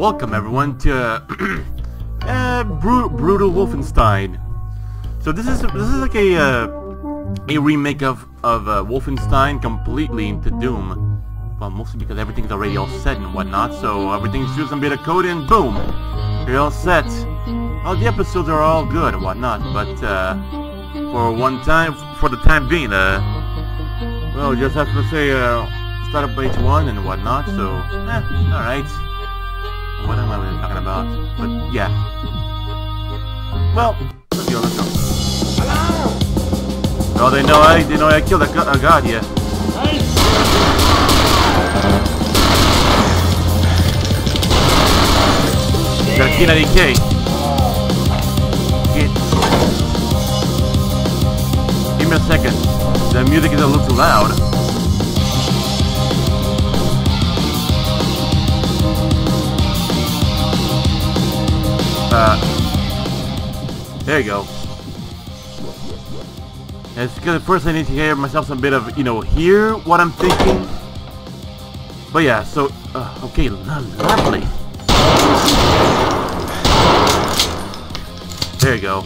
Welcome everyone to Brutal Wolfenstein. So this is like a remake of Wolfenstein completely into Doom. Well, mostly because everything's already all set and whatnot. So everything's just a bit of code and boom, you're all set. All the episodes are all good and whatnot, but for the time being, well, just have to say start up H1 and whatnot. So all right. What am I really talking about? But yeah. Well, let's go. Let's go. Hello. Oh, they know I killed a god here. Hey. Got K98K. Give me a second. The music is a little too loud. There you go. It's because first I need to hear myself some bit of, you know, hear what I'm thinking. But yeah, so, okay, lovely. There you go.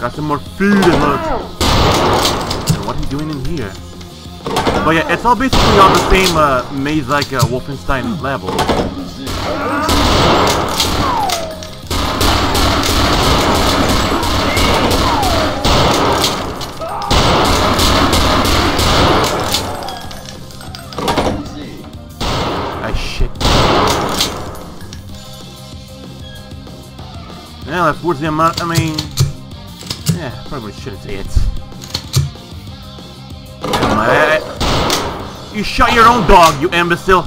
Got some more food and what are you doing in here? But yeah, it's all basically on the same maze like Wolfenstein level. Well, that's worth the amount, I mean... yeah, probably shouldn't say it. Come on, you shot your own dog, you imbecile!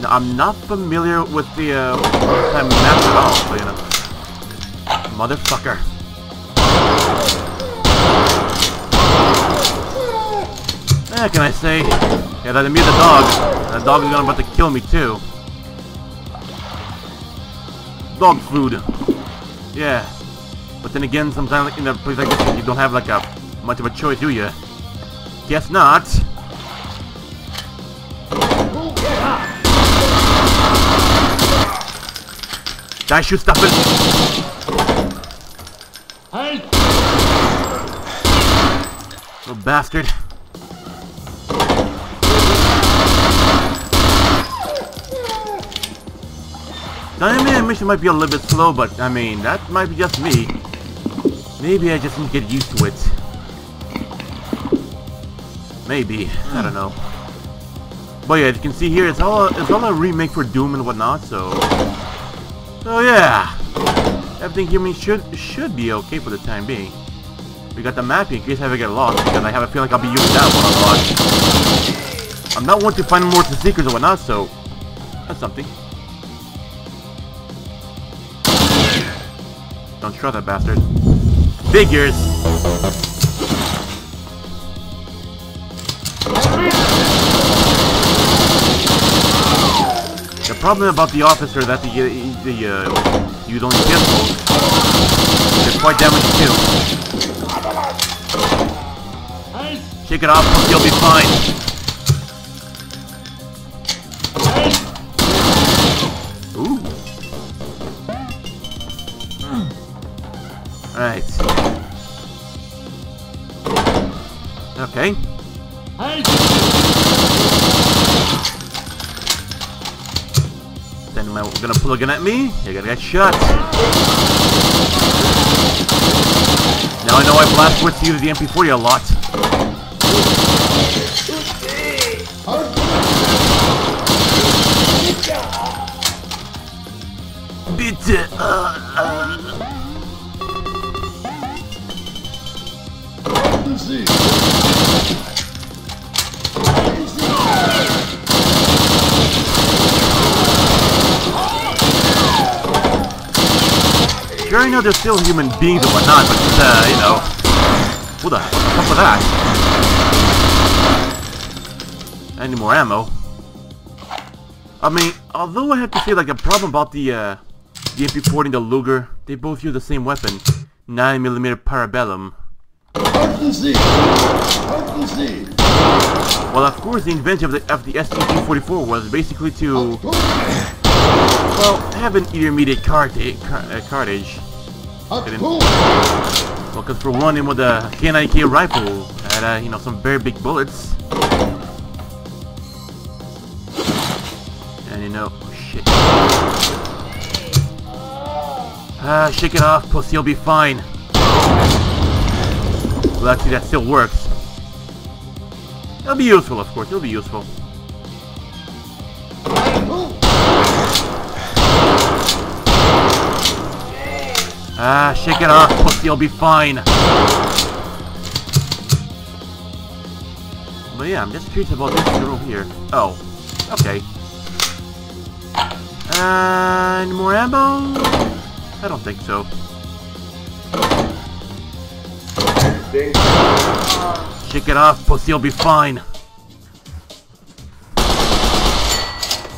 Now, I'm not familiar with the map at all, so, you know. Motherfucker. What can I say? Yeah, that I meet the dog. That dog is about to kill me too. Dog food. Yeah. But then again, sometimes in a place like this, you don't have like much of a choice, do you? Guess not. Die, Schutzstaffel. Hey! Little bastard. Now, I mean, the mission might be a little bit slow, but I mean, that might be just me. Maybe I just need to get used to it. Maybe. I don't know. But yeah, as you can see here, it's all a remake for Doom and whatnot, so... so yeah! Everything here should be okay for the time being. We got the map in case I ever get lost, because I have a feeling I'll be using that one a lot. I'm not one to find more secrets or whatnot, so... that's something. Don't try that bastard. Figures! The problem about the officer that you don't kill, they're quite damaged too. Shake it off, you'll be fine. Ooh. Right. Okay. Hey. Then am I gonna pull a gun at me? You're gonna get shot. Now I know I Blaskowitz used the MP40 a lot. Bitte. Sure, I know they're still human beings and whatnot, but you know, who the fuck was that? I need more ammo. I mean, although I have to say, like, a problem about the MP40 and the Luger, they both use the same weapon, 9mm Parabellum. Halten Sie! Halten Sie! Well, of course, the invention of the SCP-44 was basically to, well, have an intermediate cartage. Well, because for one, it was a K98K rifle had, you know, some very big bullets. And you know, oh shit. Shake it off, pussy, you'll be fine. Well, actually, that still works. It'll be useful, of course. It'll be useful. Ah, shake it off, pussy. You'll be fine. But yeah, I'm just curious about this room here. Oh, okay. And more ammo? I don't think so. Shake it off, pussy, you'll be fine.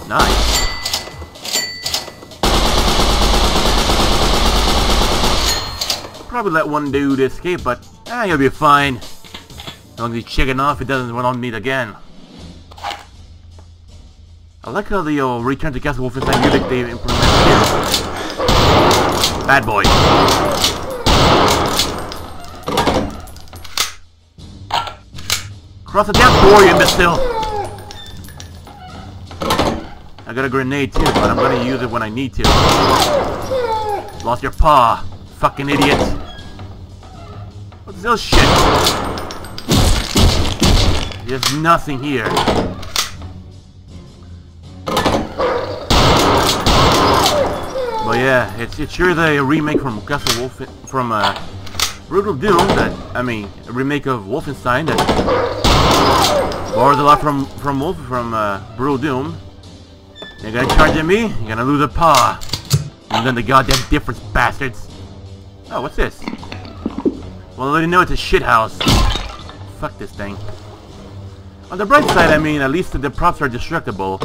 Nice. Probably let one dude escape, but you'll be fine. As long as he's shaking off, it doesn't run on me again. I like how the Return to Castle Wolfenstein music they implemented here. Bad boy. Cross the damn door, you imbecile! I got a grenade too, but I'm gonna use it when I need to. Lost your paw, fucking idiot! What's this shit? There's nothing here. But yeah, it's sure the remake from Castle Wolf from Brutal Doom that a remake of Wolfenstein that. Borrows a lot from Brutal Doom. You're gonna charge at me, you're gonna lose a paw. You've done the goddamn difference, bastards. Oh, what's this? Well, I already know it's a shithouse. Fuck this thing. On the bright side, at least the props are destructible.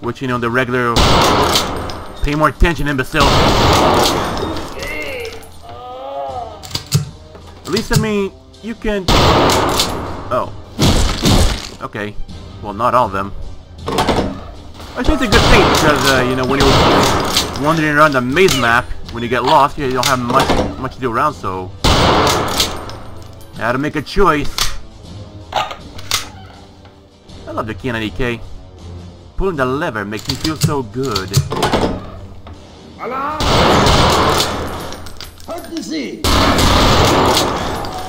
Which, you know, the regular... Pay more attention, imbecile. At least, you can... Oh. Okay. Well, not all of them. I think it's a good thing because, you know, when you're wandering around the maze map, when you get lost, you don't have much to do around, so... Gotta make a choice. I love the K98K. Pulling the lever makes me feel so good.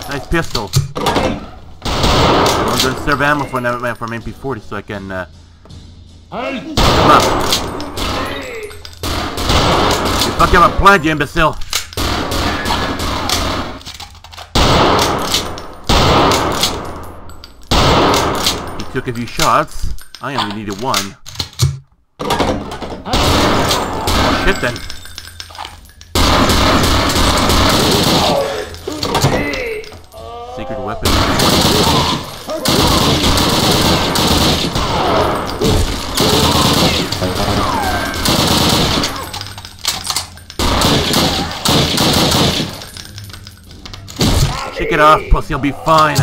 Nice pistol. I'm going to serve ammo from MP40 so I can come up. You fucking have a plan, you imbecile! He took a few shots. I only needed one. Oh, shit then. Secret weapon. Shake it off, pussy, you'll be fine.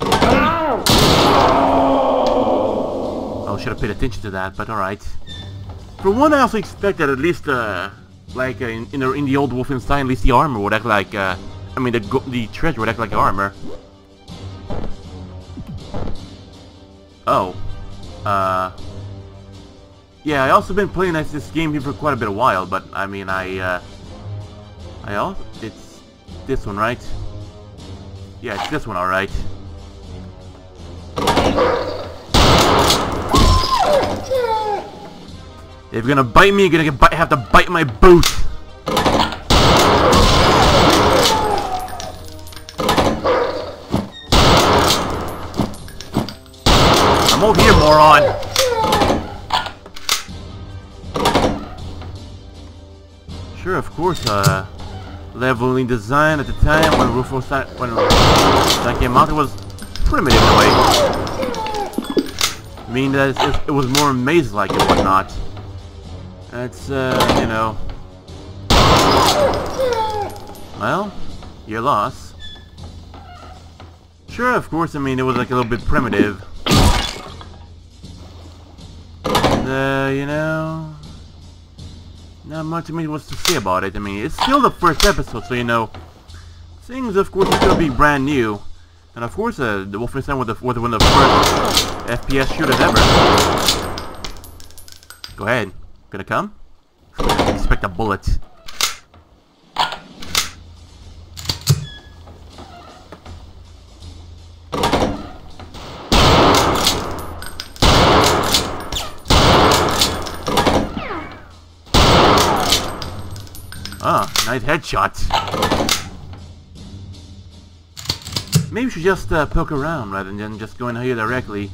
Oh, should have paid attention to that, but alright. For one, I also expect that at least, like in the old Wolfenstein, at least the armor would act like, the treasure would act like armor. Oh. Yeah, I also been playing this game here for quite a bit of while, but I also... It's this one, right? Yeah, it's this one, alright. If you're gonna bite me, you're gonna have to bite my boot! I'm over here, moron! Sure, of course, leveling design at the time when that came out, it was primitive in a way. I mean, it was more maze-like and whatnot. That's, you know... Well, your loss. Sure, of course, I mean, it was like a little bit primitive. You know, not much I mean was to say about it. I mean, it's still the first episode, so you know, things of course are going to be brand new. And of course, the Wolfenstein was one of the first FPS shooters ever. Go ahead. Gonna come? Expect a bullet. Ah, nice headshot. Maybe we should just poke around rather than just going here directly.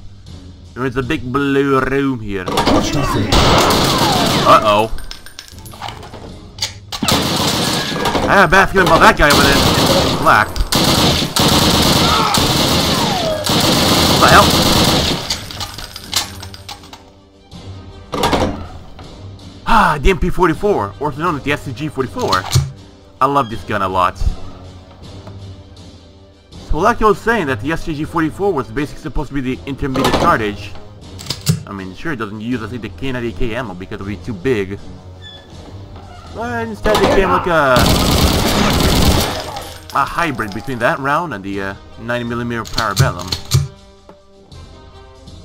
There is a big blue room here. Uh-oh. I had a bad feeling about that guy over there in black. What the hell? Ah, the MP44, also known as the SCG 44. I love this gun a lot. Well, like I was saying, that the SCG 44 was basically supposed to be the intermediate cartridge. I mean, sure, it doesn't use, I think, the K98K ammo because it would be too big. But instead, it became like a hybrid between that round and the 9mm Parabellum.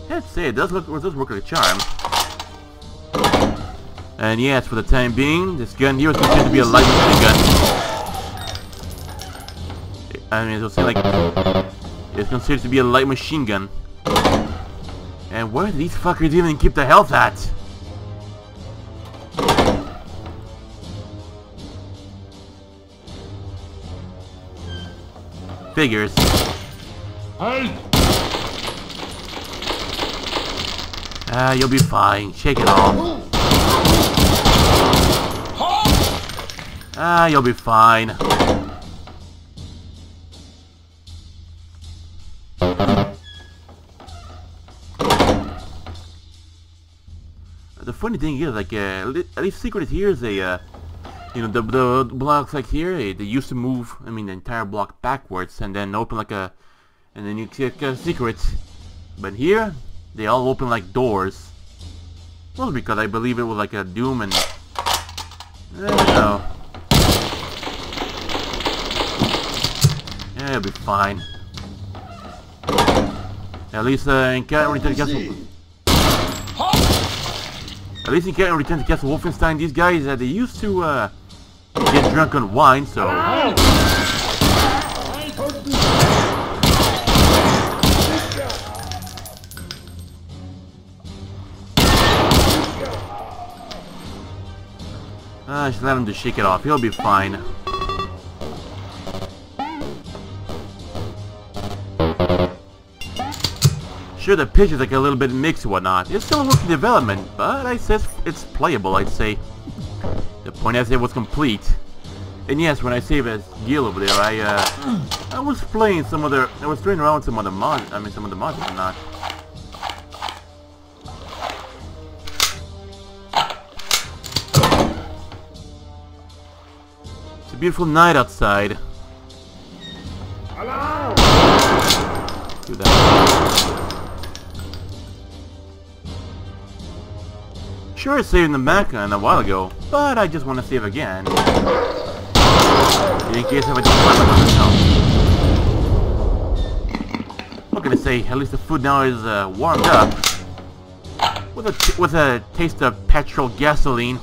I'd say it does work like a charm. And yes, for the time being, this gun here is considered to be a light machine gun. I mean, it's like it's considered to be a light machine gun. And where do these fuckers even keep the health at? Figures. Ah, you'll be fine. Shake it off. Ah, you'll be fine. Funny thing is, like, at least secret here is a, you know, the blocks like here, they used to move, I mean, the entire block backwards and then open like a, and then you see like a secret. But here, they all open like doors. Well, because I believe it was like a Doom and, I don't know. Yeah, it'll be fine. At least in Return to Castle. At least you can't return to Castle Wolfenstein. These guys, they used to get drunk on wine, so... I just let him to shake it off. He'll be fine. Sure, the pitch is like a little bit mixed and whatnot. It's still a work in development, but I says it's playable, I'd say. The point I said was complete. And yes, when I saved that deal over there, I was playing some other... I was playing around with some other mods, I mean some of the mods and not. It's a beautiful night outside. Hello! Do that. Sure, I saved in the background a while ago, but I just want to save again. In case I just... What can I say? At least the food now is warmed up with a taste of petrol gasoline.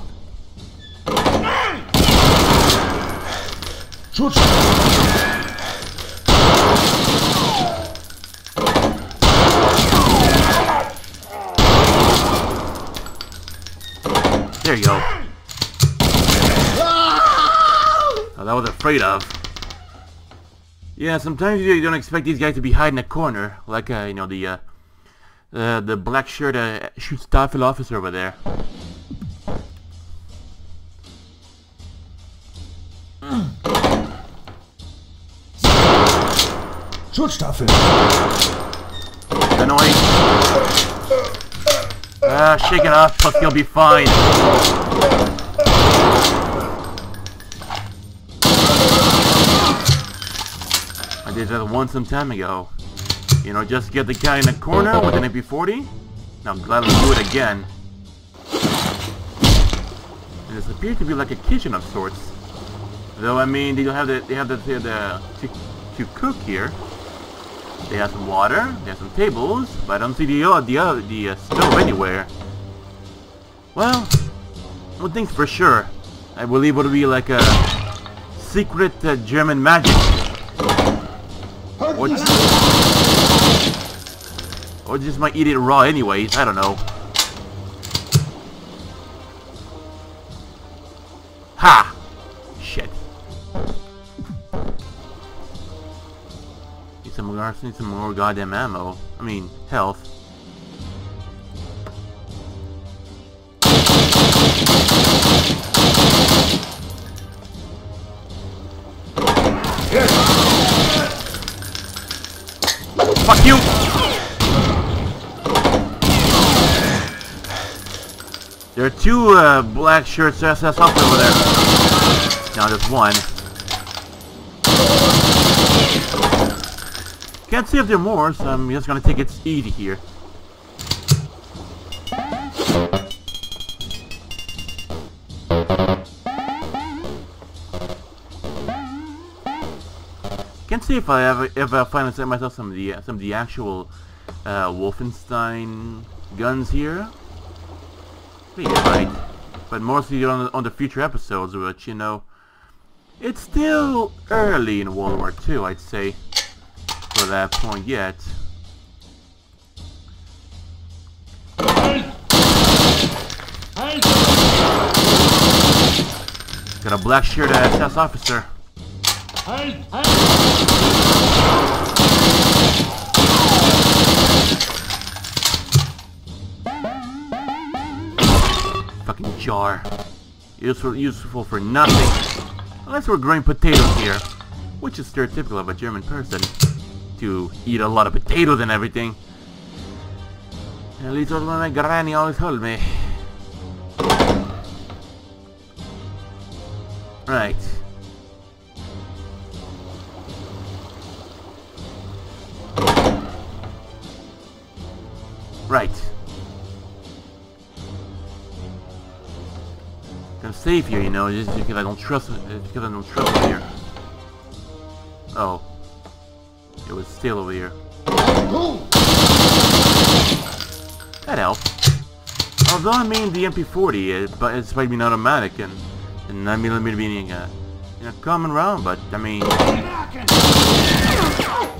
There you go. Oh, that was afraid of. Yeah, sometimes you don't expect these guys to be hiding in a corner, like you know the black shirt Schutzstaffel officer over there. Schutzstaffel. Annoying. Ah, shake it off, plus you'll be fine. did that one some time ago. You know, just get the guy in the corner with an MP40. Now I'm glad I'll do it again. And this appears to be like a kitchen of sorts. Though I mean, they have to cook here. They have some water, they have some tables, but I don't see the stove anywhere. Well, one thing's for sure, I believe it'll be like a secret German magic, or just might eat it raw anyways. I don't know. Ha! Shit. Need some more goddamn ammo. I mean, health. Fuck you! There are two black shirts SS up over there. Now there's one. Can't see if there are more, so I'm just gonna take it easy here. Can't see if I ever finally set myself some of the actual Wolfenstein guns here. Maybe I might, but mostly on the future episodes, which, you know, it's still early in World War II, I'd say. For that point yet. Got a black shirt SS officer. Fucking jar. Useful for nothing. Unless we're growing potatoes here, which is stereotypical of a German person. To eat a lot of potatoes and everything. At least that's what my granny always told me. Right. Right. I'm safe here, you know, just because I don't trust him here. Oh. It was still over here. That helped. Although I mean the MP40, but it's probably not automatic and 9mm being a common round, but I mean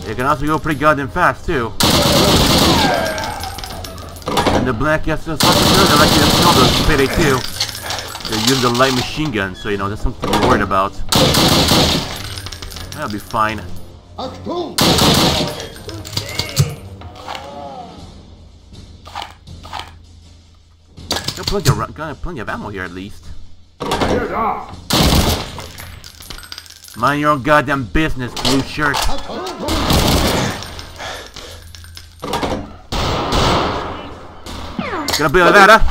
it can also go pretty goddamn fast too. And the black SS officers, they like to smell those Payday 2. They use the light machine gun, so you know that's something to be worried about. That'll be fine. Got plenty of ammo here at least. Mind your own goddamn business, blue shirt. Gonna be like that, huh?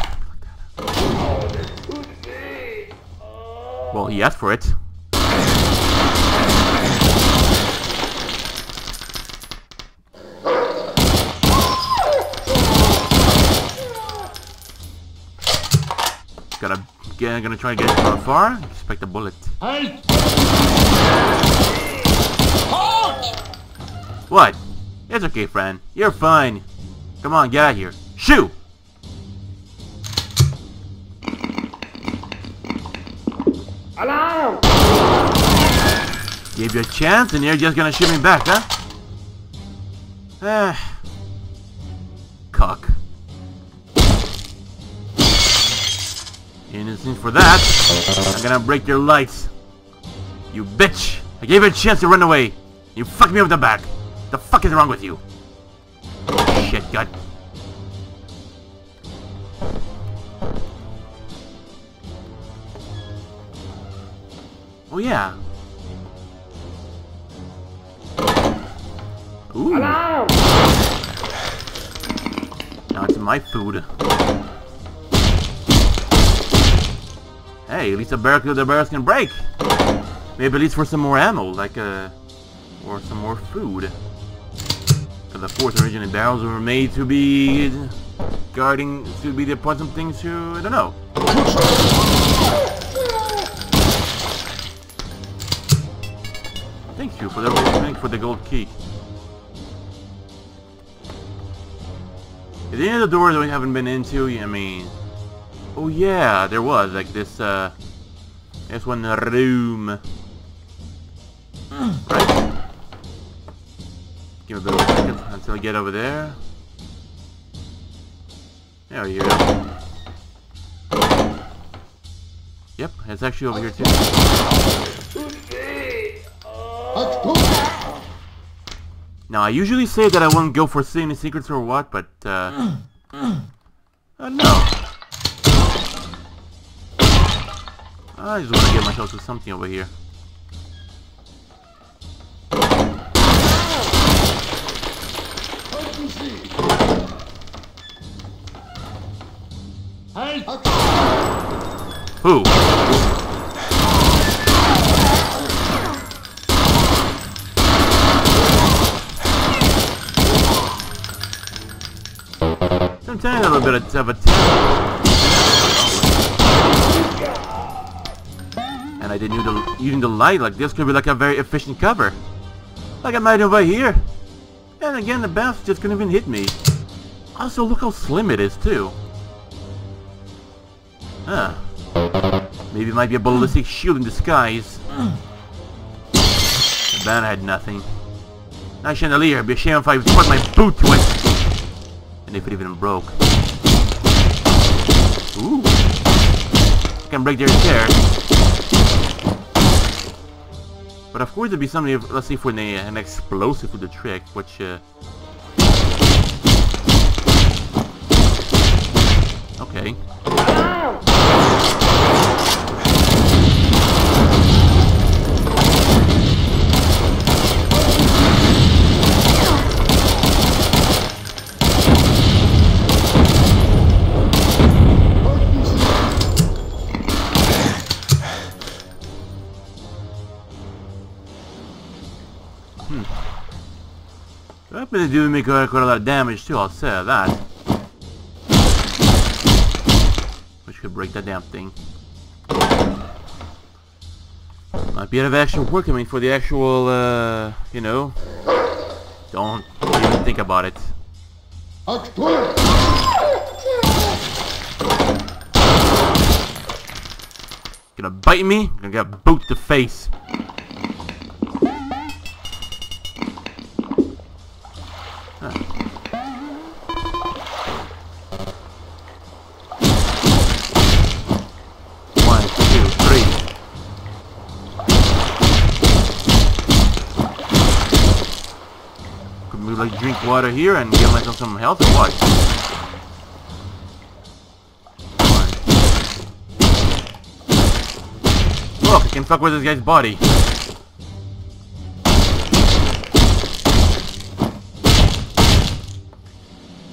Well, he asked for it. I'm gonna try to get it from far. Expect a bullet. What? It's okay, friend. You're fine. Come on, get out of here. Shoo! Hello! Gave you a chance, and you're just gonna shoot me back, huh? Cock. And for that, I'm gonna break your lights. You bitch! I gave you a chance to run away. You fucked me over the back. The fuck is wrong with you? Shit, God. Oh yeah. Ooh. Hello. Now it's my food. Hey, at least the barrels can break. Maybe at least for some more ammo, like for some more food. Because the force originally barrels were made to be guarding, to be there upon some things to, I don't know. Thank you for the gold key. Is there any other doors that we haven't been into? I mean, oh yeah, there was like this this one room. Right. Give it a bit of a second until I get over there. There we go. Yep, it's actually over here too. Now I usually say that I won't go for any secrets or what, but no. I just want to get myself to something over here. Who? Sometimes a little bit of a and I didn't need to, using the light like this could be like a very efficient cover. Like I might over here. And again, the bounce just couldn't even hit me. Also, look how slim it is too. Huh. Maybe it might be a ballistic shield in disguise. The banner had nothing. Nice chandelier, it'd be a shame if I put my boot to it. And if it even broke. Ooh. I can break their chair. But of course it'd be something, if, let's see if an explosive with the trick, which okay. But they do make quite a lot of damage too, I'll say that. Which could break that damn thing. Might be out of actual work, I mean, for the actual, you know. Don't even think about it. Gonna bite me, gonna get a boot to face. Water here and give myself some health or what? Look, I can fuck with this guy's body.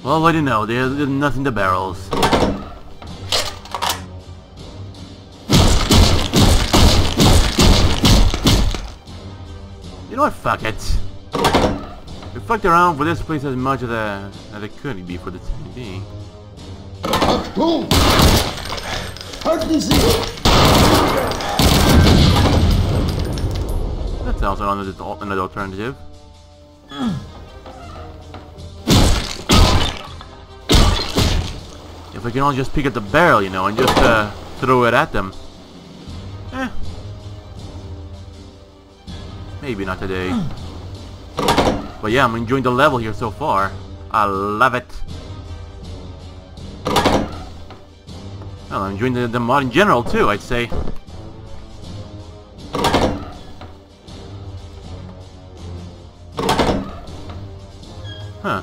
Well, what do you know? There's nothing to barrels. You know what? Fuck it. I fucked around for this place as much as it could be for the time being. That's also another alternative. If I can only just pick up the barrel, you know, and just throw it at them. Eh. Maybe not today. But yeah, I'm enjoying the level here so far. I love it. Well, I'm enjoying the mod in general too, I'd say. Huh.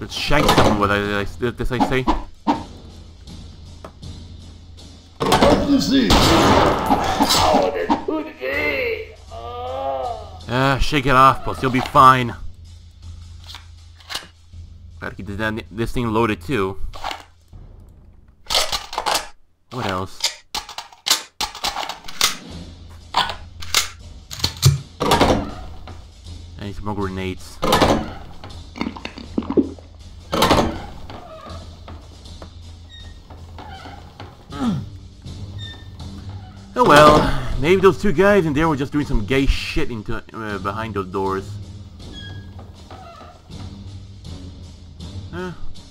Let's shake someone with it, as I say. Shake it off, boss. You'll be fine. Gotta keep this thing loaded too. What else? I need some more grenades. Oh well, maybe those two guys in there were just doing some gay shit into behind those doors.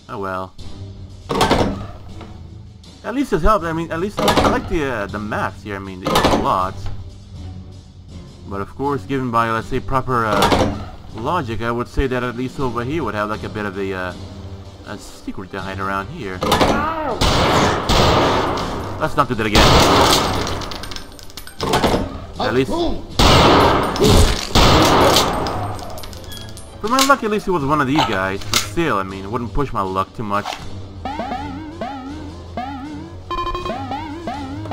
Oh well. At least it helped. I mean, at least I like the maps here. I mean, they use lots. But of course, given by, let's say, proper logic, I would say that at least over here would have like a bit of a secret to hide around here. Let's not do that again. At least... for my luck, at least it was one of these guys. But still, I mean, it wouldn't push my luck too much.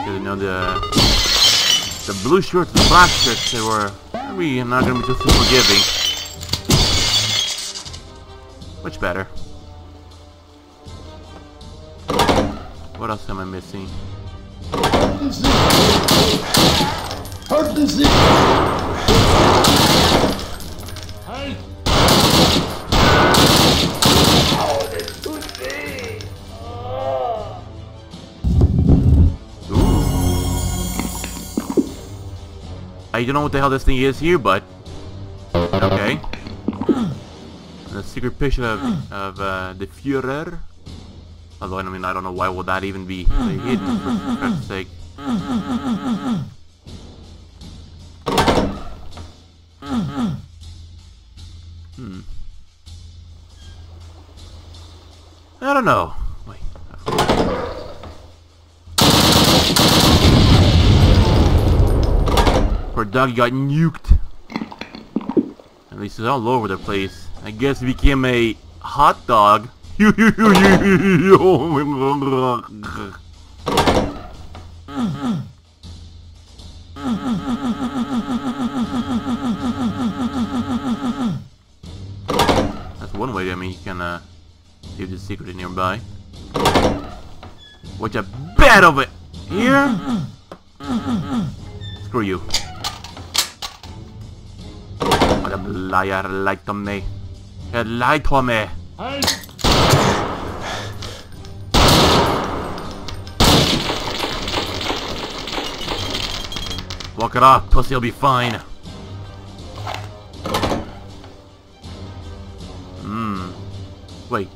You know, the blue shirts, the black shirts, they were really not going to be too forgiving. Much better. What else am I missing? I don't know what the hell this thing is here, but okay. The secret picture of the Führer. Although I mean, I don't know why would that even be hidden, for God's sake. I don't know. Our dog got nuked. At least it's all over the place. I guess it became a hot dog. That's one way. I mean, you can leave the secret nearby. Watch a bed over here. Screw you. Liar, lied to me. He lied to me. Walk it off, pussy, will be fine. Wait.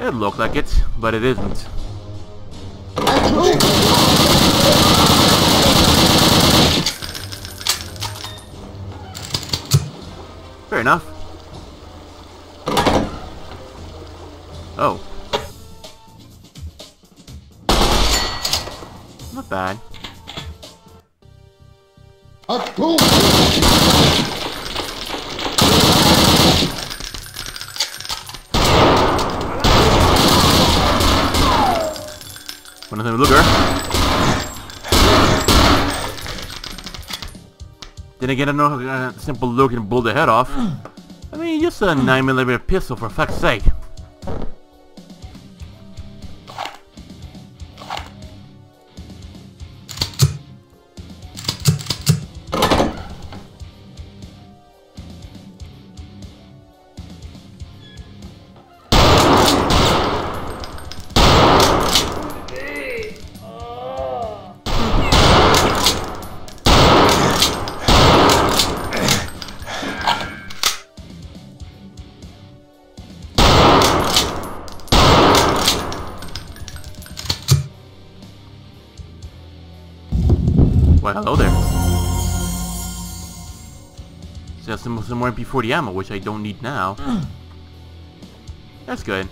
It looked like it, but it isn't. Fair enough. Oh. Not bad. One of them, Luger. Then again, I know how a simple look can blow the head off. I mean, just a 9mm pistol, for fuck's sake. Hello there. So I have some more MP40 ammo, which I don't need now. That's good.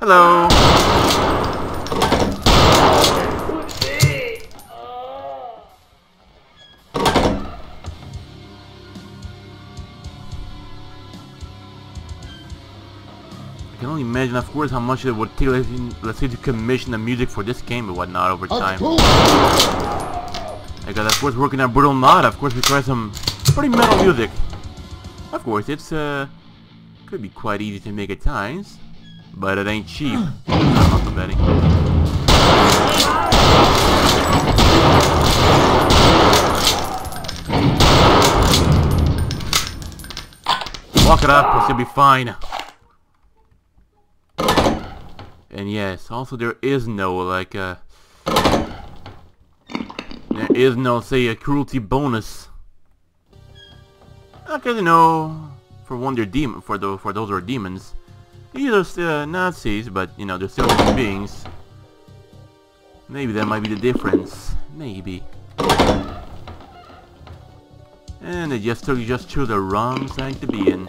Hello. I can only imagine, of course, how much it would take, let's say, to commission the music for this game and whatnot over time. Like, of course, working on Brutal Mod, of course, requires some pretty metal music. Of course, it's could be quite easy to make at times, but it ain't cheap. I'm also betting. Walk it up, it should be fine. And yes, also there is no like there is no say a cruelty bonus. Okay, you know, for one, they're demon. For those who are demons, these are still Nazis, but you know they're still human beings. Maybe that might be the difference. Maybe. And they just chose the wrong side to be in.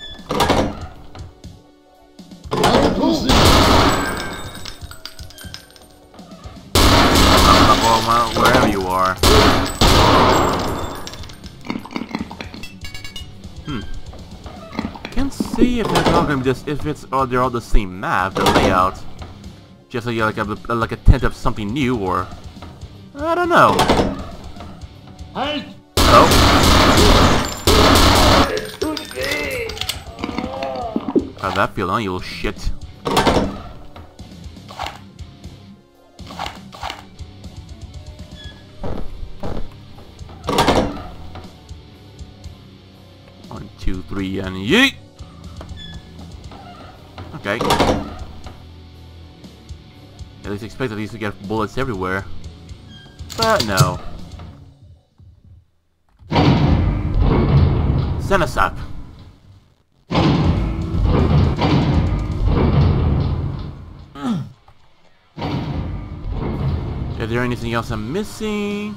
Well, wherever you are. Can't see if they're talking this. If it's all they're all the same map, the layout. Just like a tent of something new, or I don't know. Hey. Oh. How'd that feel, huh, you little shit? And yeet! Okay. At least expect at least to get bullets everywhere. But no. Send us up! Is there anything else I'm missing?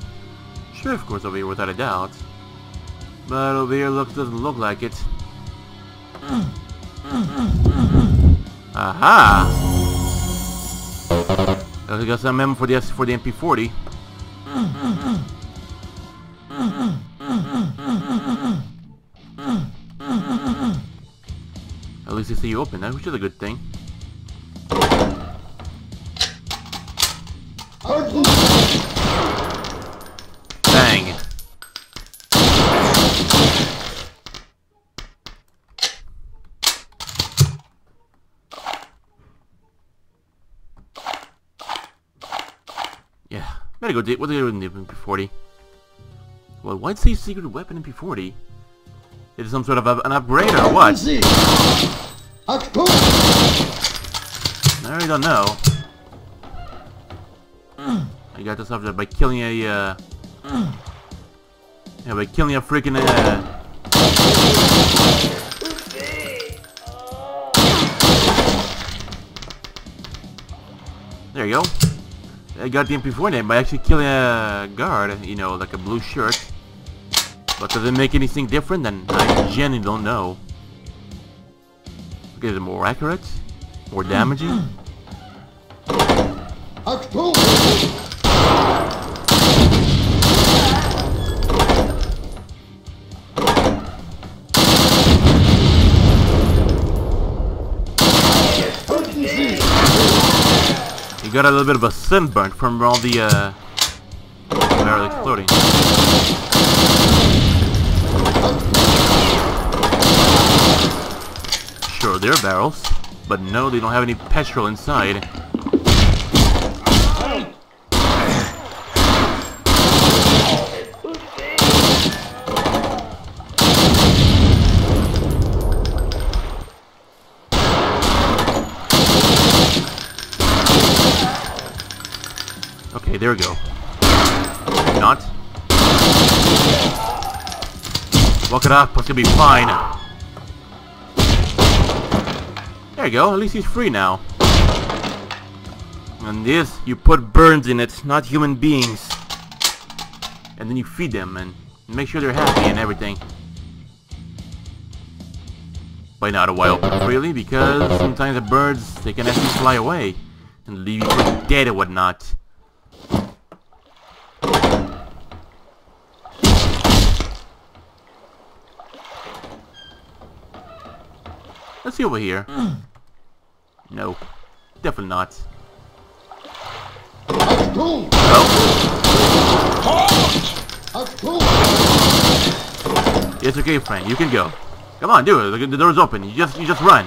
Sure, of course, over here without a doubt. But over here doesn't look like it. Aha! I got some ammo for the MP40. At least they see you open that, which is a good thing. Go do what do they do with the MP40? Well, why'd say secret weapon MP40? Is it some sort of an upgrade or what? I really don't know. I got this object by killing a yeah, by killing a freaking there you go. I got the MP4 name by actually killing a guard, you know, like a blue shirt. But does it make anything different? Then I genuinely don't know. Is it more accurate? More damaging? Got a little bit of a sunburn from all the barrel exploding. Sure, they're barrels, but no, they don't have any petrol inside. There we go. Not. Walk it up, it's gonna be fine. There you go, at least he's free now. And this, you put birds in it, not human beings. And then you feed them and make sure they're happy and everything. But not a while really, because sometimes the birds, they can actually fly away and leave you for dead and whatnot. Let's see over here. No, definitely not. Oh. It's okay, friend. You can go. Come on, do it. The door's open. You just run.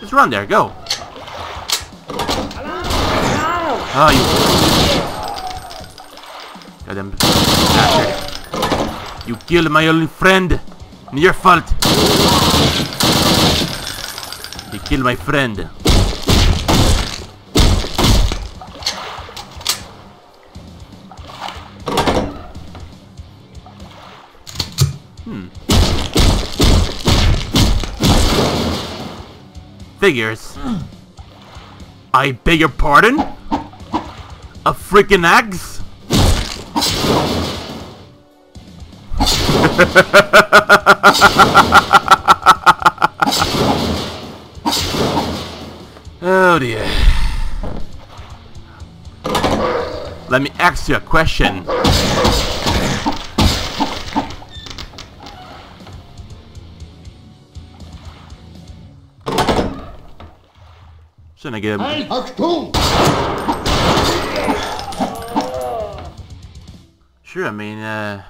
Just run there. Go. Ah, you. Goddamn bastard. You killed my only friend. Your fault. You killed my friend. Figures. I beg your pardon? A freaking axe? Oh dear. Let me ask you a question. Shouldn't I get him? Sure, I mean, I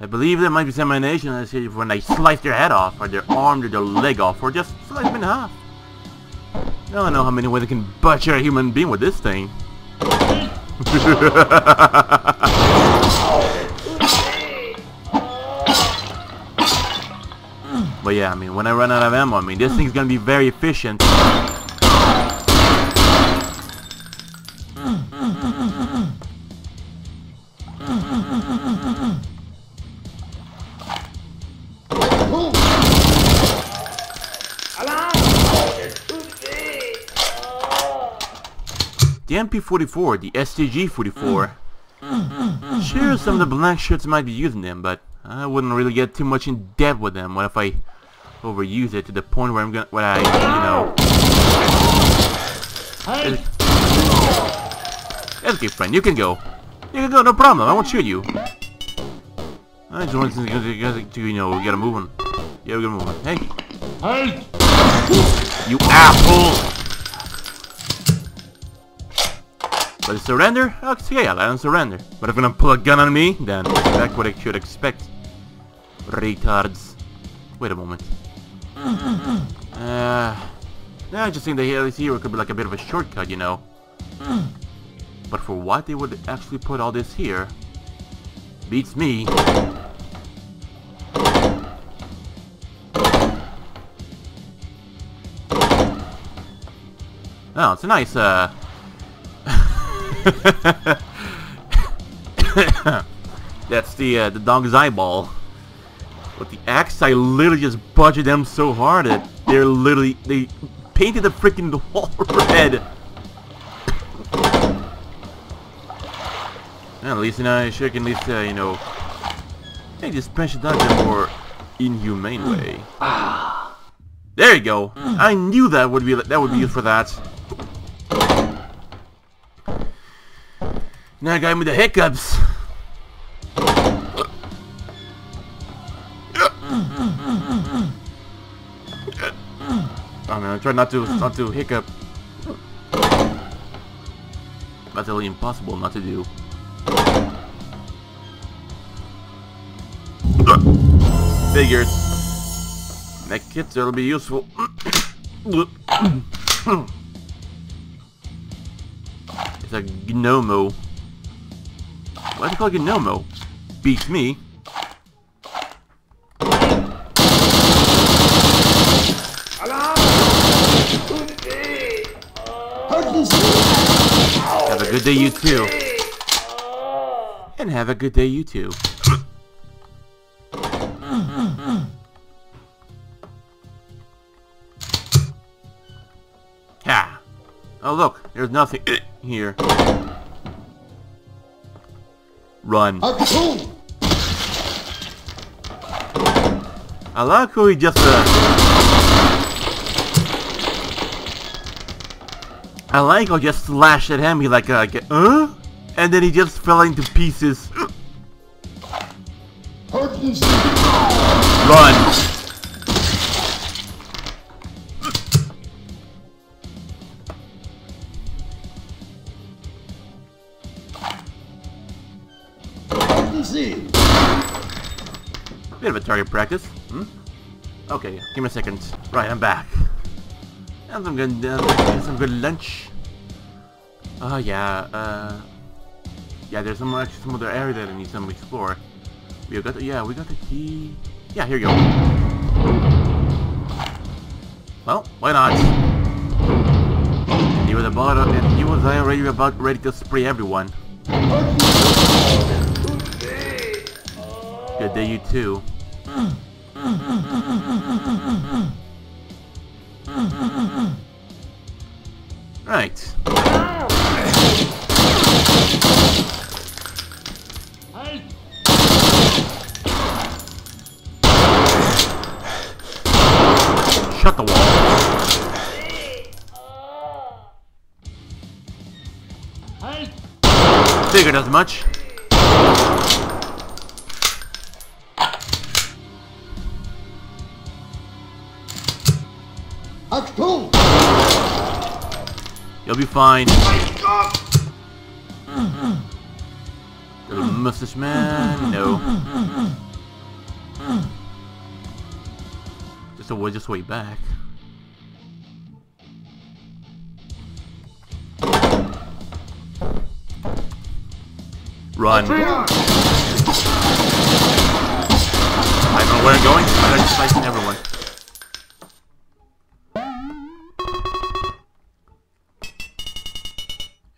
believe there might be some nation when they slice their head off, or their arm, or their leg off, or just slice them in half. I don't know how many ways I can butcher a human being with this thing. But yeah, I mean, when I run out of ammo, I mean, this thing's gonna be very efficient. The MP44, the STG 44. Sure, some of the black shirts might be using them, but I wouldn't really get too much in depth with them. What if I overuse it to the point where I'm gonna, what I, you know. Hey. That's okay, friend. You can go. You can go. No problem. I won't shoot you. I just want to, you know, we gotta move on. Yeah, we gotta move on. Hey. Hey. You asshole. But surrender? Okay, I don't surrender. But if you're gonna pull a gun on me, then that's what I should expect. Retards. Wait a moment. Now I just think the LEC here could be like a bit of a shortcut, you know. But for what they would actually put all this here, beats me. Oh, it's a nice, That's the dog's eyeball. With the axe, I literally just butchered them so hard that they're literally, they painted the freaking wall red. Well, at least, you know, I sure can at least, you know, make this precious dog in a more inhumane way. There you go. I knew that would be used for that. Now I got me the hiccups. I mean, I try not to hiccup. That's really impossible not to do. Figures. That kit will be useful. It's a gnomo. Why do you call it Gnomo? Beats me. Have a good day, you too. And have a good day, you too. Ha! Oh look, there's nothing here. Run. I like how he just I like how he just slashed at him, he like and then he just fell into pieces. Run. Bit of a target practice. Okay, give me a second. Right, I'm back. And I'm gonna get some good lunch. Oh yeah, yeah, there's some other area that I need to explore. We got the, we got the key. Yeah, here you go. Well, why not? And he was about and he was already about ready to spray everyone. Good day, you too. Right. Shut the wall. Figured as much. You'll be fine. Little mustache man, no. So we'll just wait back. Run. I don't know where I'm going, but I'm just fighting everyone.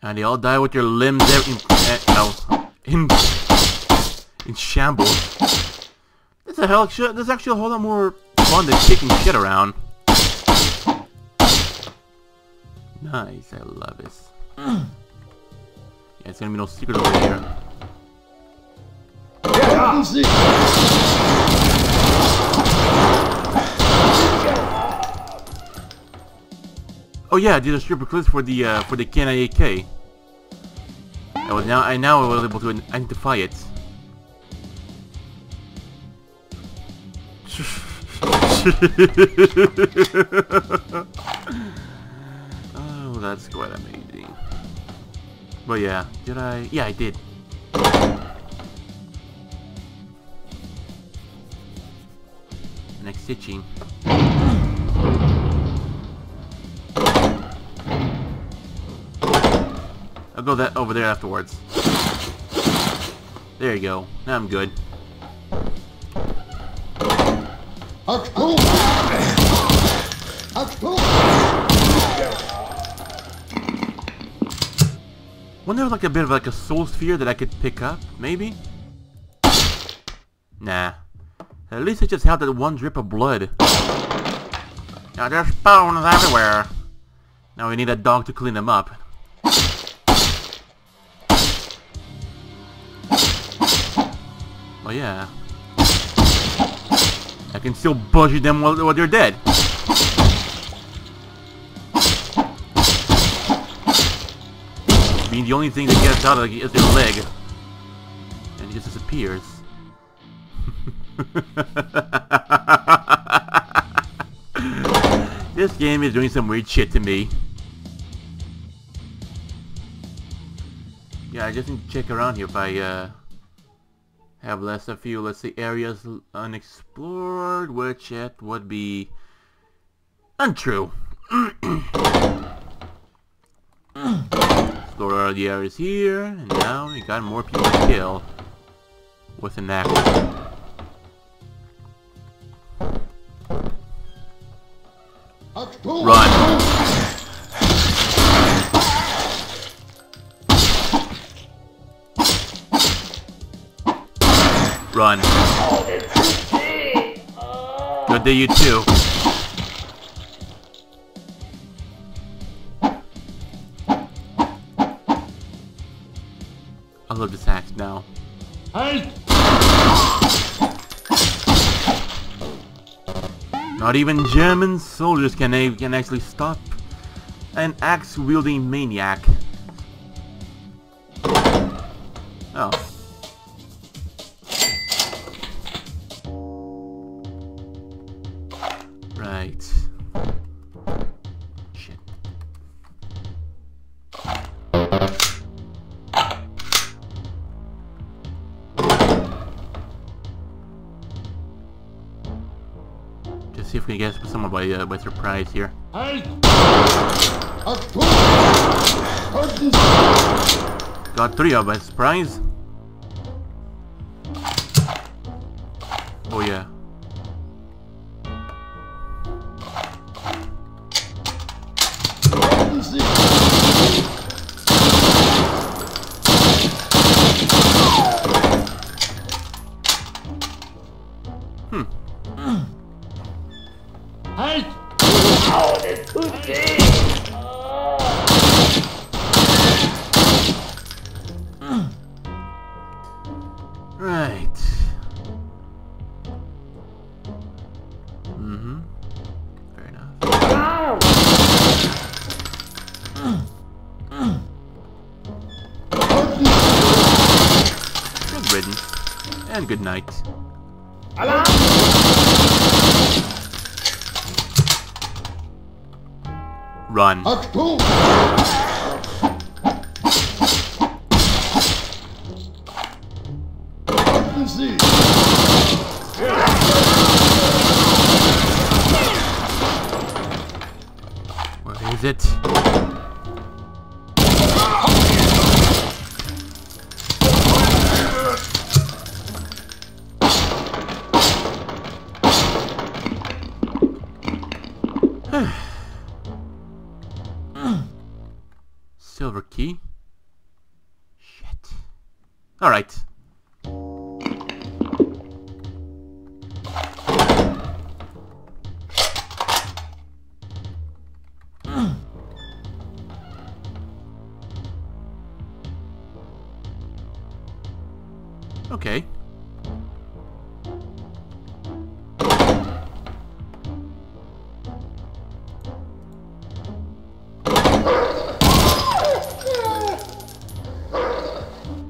And they all die with your limbs in shambles. This a hell shit. There's actually a whole lot more fun than kicking shit around. Nice, I love this. Yeah, it's gonna be no secret over here. Oh yeah, I did a stripper clips for the K98K. I now was able to identify it. Oh, that's quite amazing. But yeah, did I? Yeah, I did. Next stitching. I'll go that over there afterwards. There you go. Now I'm good. Wasn't there like a bit of like a soul sphere that I could pick up, maybe? Nah. At least it just had that one drip of blood. Now there's bones everywhere. Now we need a dog to clean them up. Oh yeah. I can still budgie them while they're dead. I mean, the only thing that gets out of it is their leg. And it just disappears. This game is doing some weird shit to me. Yeah, I just need to check around here if I, have a few, let's see, areas unexplored, which it would be untrue. Explore all the areas here, and now we got more people to kill with an axe. Run! Run. Good day, you too. I love this axe now. Hey! Not even German soldiers can actually stop an axe-wielding maniac. Oh. taking you guys somewhat by surprise here. Got three of us, surprise. Oh yeah. Good night. Alarm! Run. Where is it? Silver key. Shit. All right. Okay.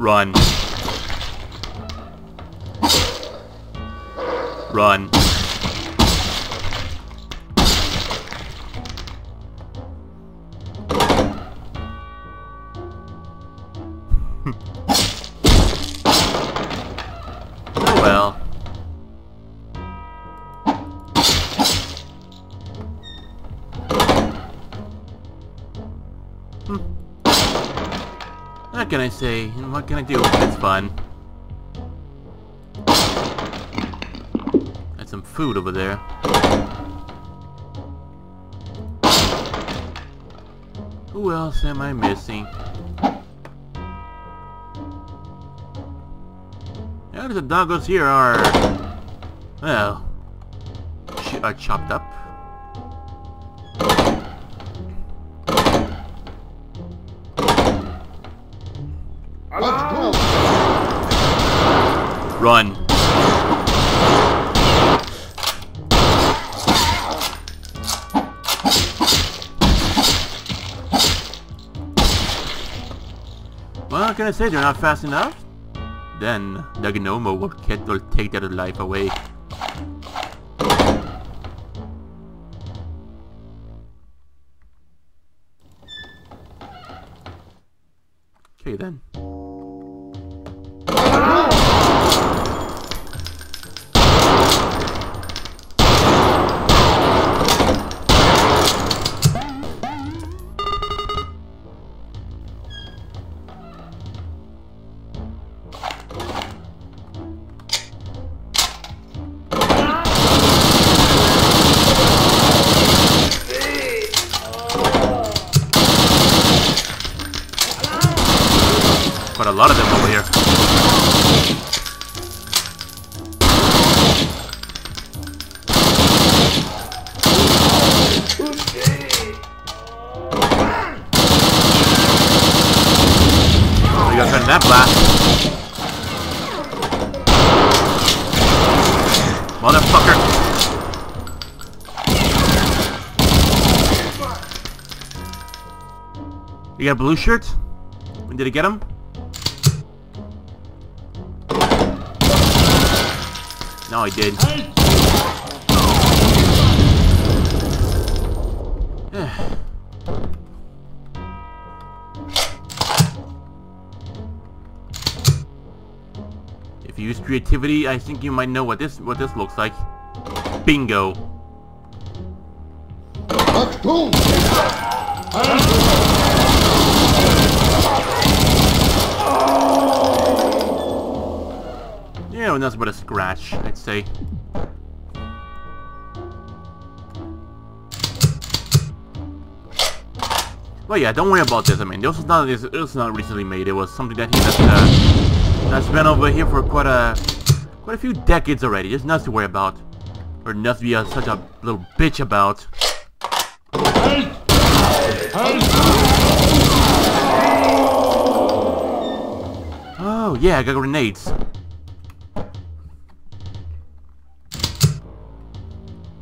Run. Run. Oh well. What can I say? And what can I do? It's fun. Got some food over there. Who else am I missing? Now the doggos here are... well... are chopped up. Run. Well, can I say they're not fast enough? Then the Gnomo will take their life away. Okay then. But a lot of them over here. We gotta turn that blast. Motherfucker. You got a blue shirt? When did he get him? No, I did. If you use creativity, I think you might know what this looks like. Bingo. Not Doom! Yeah, nothing but a scratch, I'd say. Well, yeah, don't worry about this. I mean, this was not recently made. It was something that that's been over here for quite a few decades already. There's nothing to worry about, or nothing to be such a little bitch about. Oh yeah, I got grenades.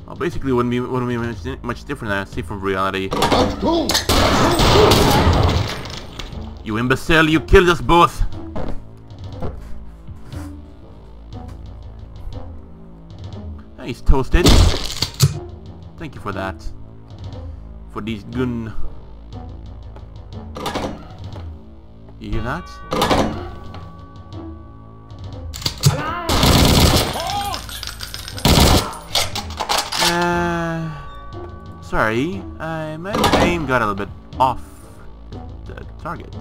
Well, basically, wouldn't be much different than I see from reality. You imbecile! You killed us both. He's toasted. Thank you for that. For these gun. You hear that? Sorry, my aim got a little bit off the target.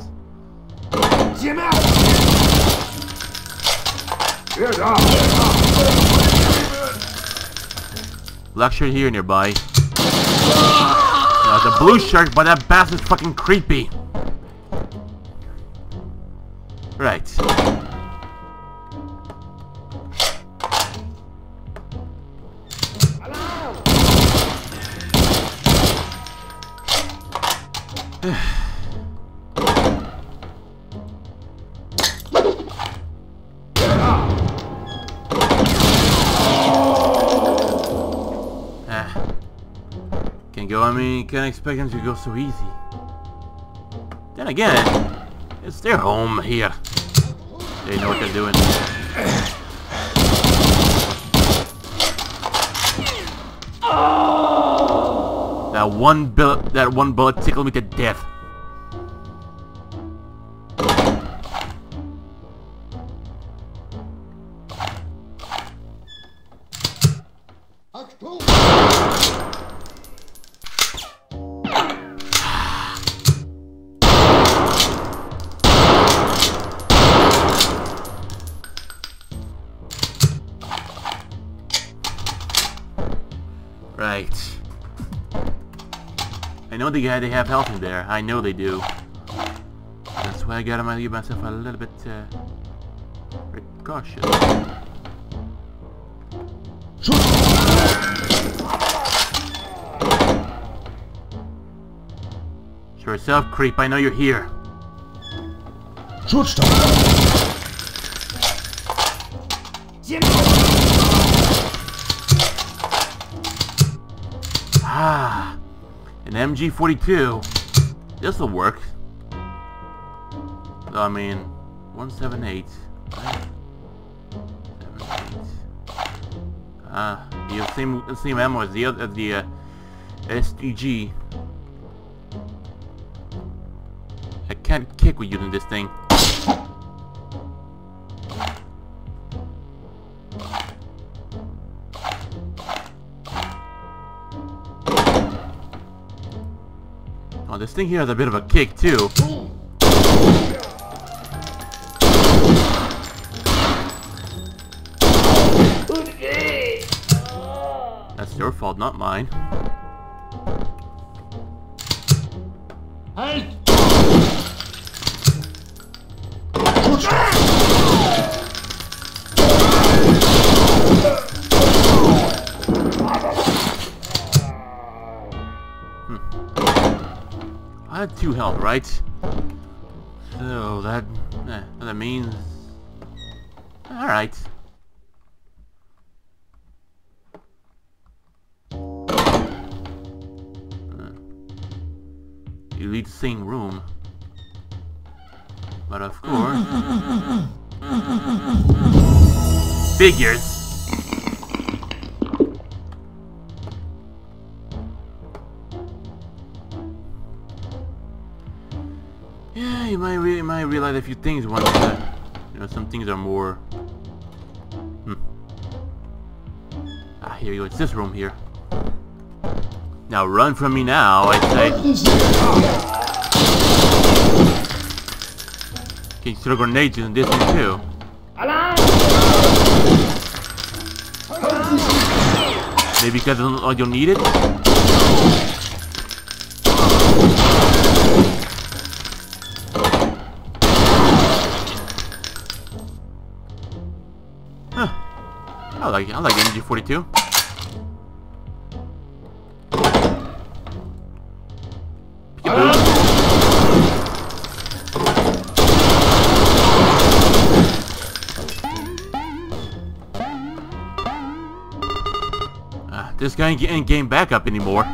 Black shirt here nearby. There's a blue shirt, but that bastard's fucking creepy. Right. I mean, can't expect them to go so easy. Then again, it's their home here. They know what they're doing. Oh. That one bullet tickled me to death. Right. I know they have health in there. I know they do. That's why I gotta give myself a little bit cautious. Show yourself, creep. I know you're here. Schutzstaffel. Ah, an MG42. This'll work. I mean, 178. 178. The same ammo as the other, STG. I can't kick with using this thing. Oh, this thing here has a bit of a kick, too. That's your fault, not mine. Hey. I had 2 health, right? So that means all right. You leave the same room, but of course, figures. You might realize a few things once some things are more. Ah, here you go. It's this room here. Now run from me now, I'd say. Can you throw grenades in this one too? Maybe because all you'll need it? Huh. I like MG42. This guy ain't game backup anymore. So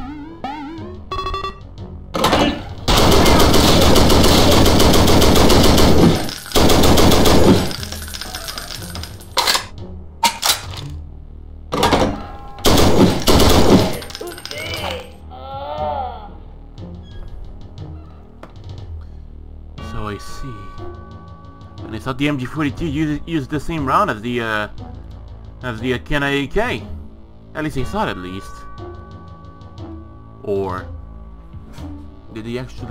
I see. And I thought the MG42 used the same round as the K98K. At least they thought, at least. Or did he actually?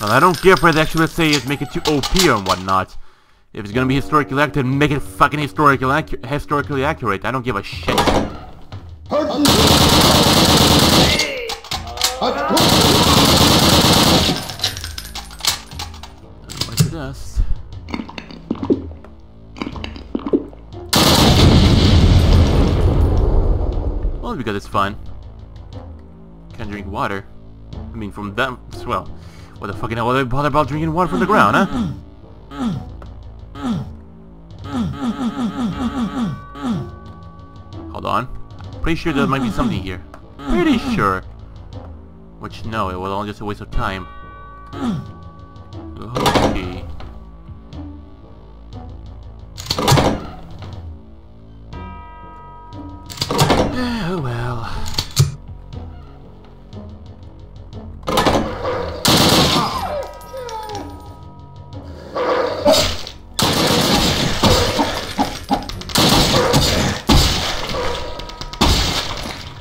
Well, I don't care for the actual, let's say, is make it too OP and whatnot. If it's gonna be historically accurate, make it fucking historically accurate. I don't give a shit. Like dust. Because it's fun. Can't drink water. I mean, from that, well, what the fucking hell would I bother about drinking water from the ground, huh? Hold on. Pretty sure there might be something here. Pretty sure. Which, no, it was all just a waste of time. Okay. Oh well.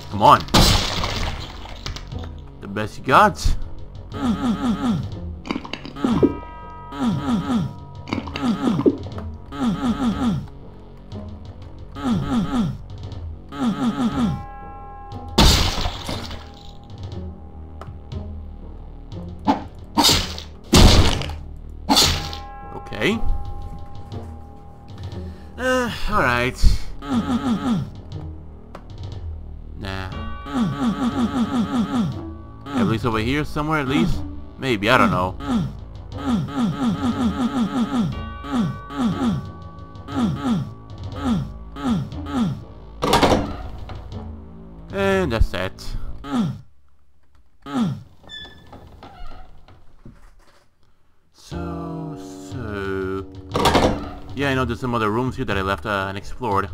Come on. The best you got. Alright. Nah. At least over here somewhere, at least? Maybe, I don't know. And that's that. Yeah, I know there's some other rooms here that I left unexplored.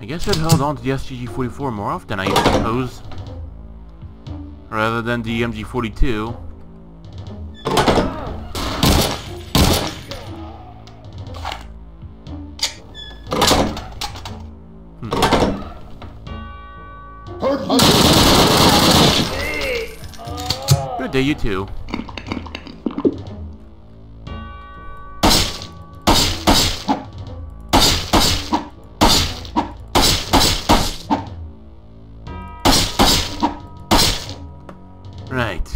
I guess I'd hold on to the STG 44 more often, I suppose. Rather than the MG42. Good day, you two. Right.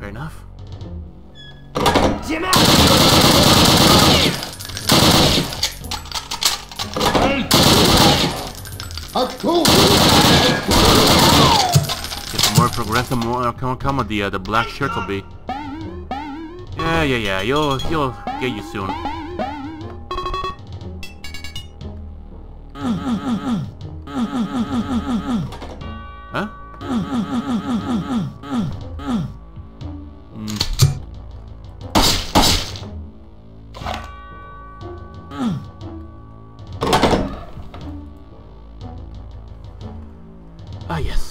Fair enough. If the more progress, the more come with the black shirt will be. Yeah. You'll get you soon. Ah, yes.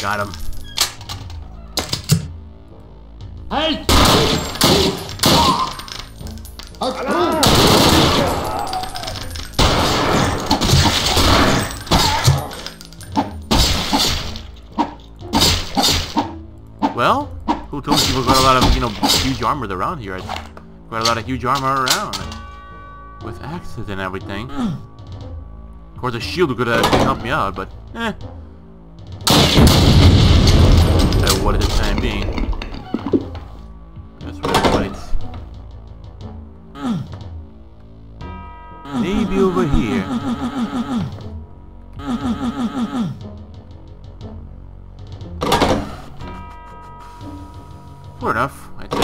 Got him. Hey! Well, who told people got a lot of, you know, huge armor around here? Got a lot of huge armor around with axes and everything. Of course, a shield could help me out, but eh. What at the time being. That's right. Maybe over here. Fair enough, I think.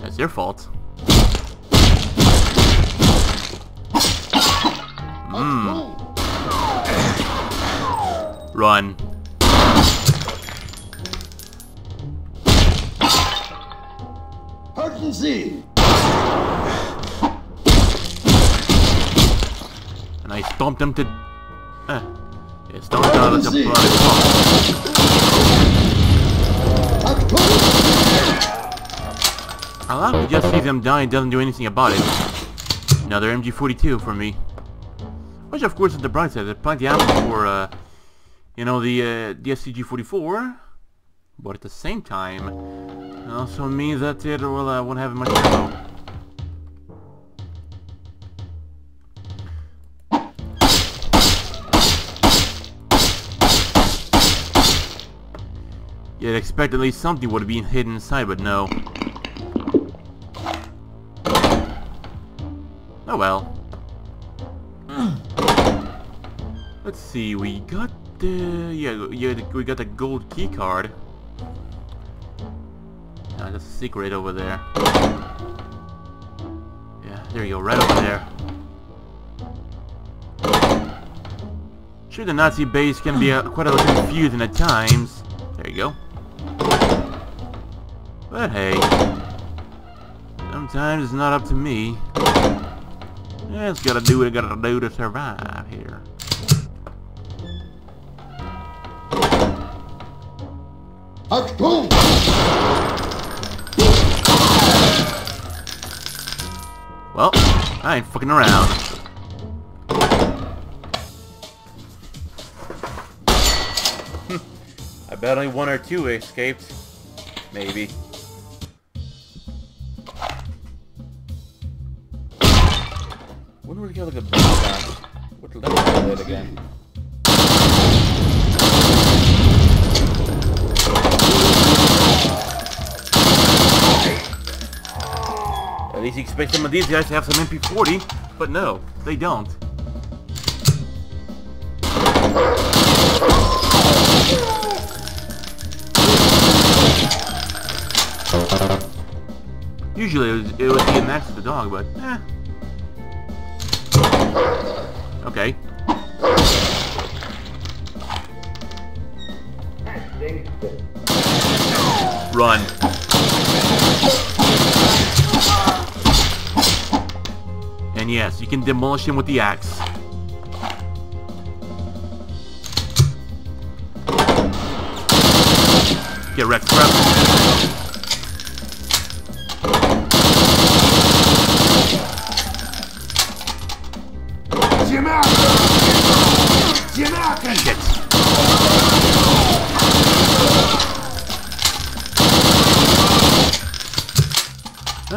That's your fault. Run. And I stomped him to... yeah, stomped out of the blood. I love to just see them die and doesn't do anything about it. Another MG42 for me. Which of course is the bright side. There's plenty of ammo for, you know, the SCG 44. But at the same time, it also means that it will, won't have much ammo. You'd expect at least something would be hidden inside, but no. Oh well. Let's see, we got the... we got the gold key card. Ah, that's a secret over there. Yeah, there you go, right over there. Sure, the Nazi base can be quite a little confusing at times. There you go. But hey, sometimes it's not up to me. Just gotta do what I gotta do to survive here. Well, I ain't fucking around. I bet only one or two escaped. Maybe. Look at that. What level is that again? At least you expect some of these guys to have some MP40, but no, they don't. Usually it would be a match to the dog, but eh. Okay. Run. And yes, you can demolish him with the axe. Get wrecked, crap. Shit.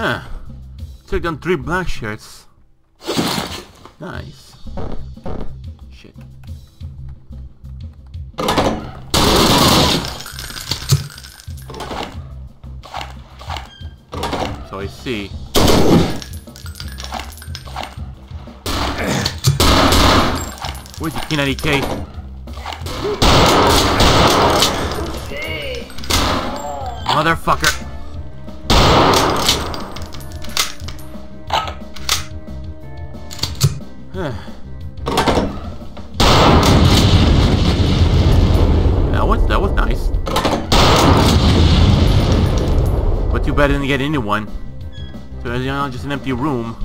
Ah, took down 3 black shirts. Nice. Shit. I see. Where's the K98K? Motherfucker! that was nice. But too bad I didn't get into one. So it's just an empty room.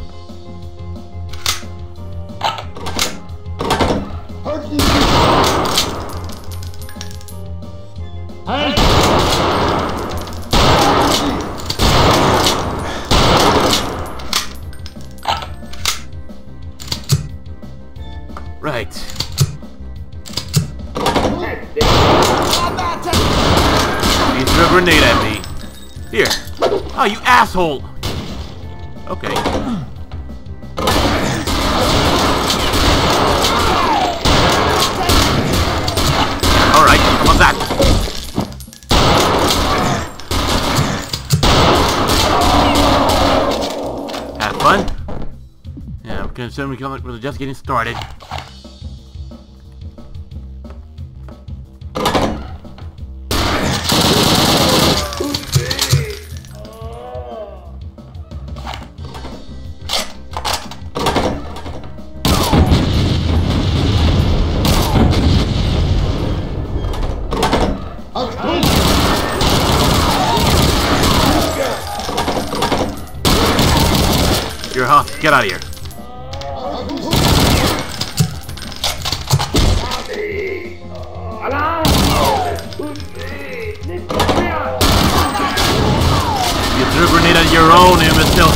Oh, you asshole! Okay. Alright, I'm on that. Have fun? Yeah, okay, so we're just getting started. Get out of here. You threw a grenade on your own, imbecile.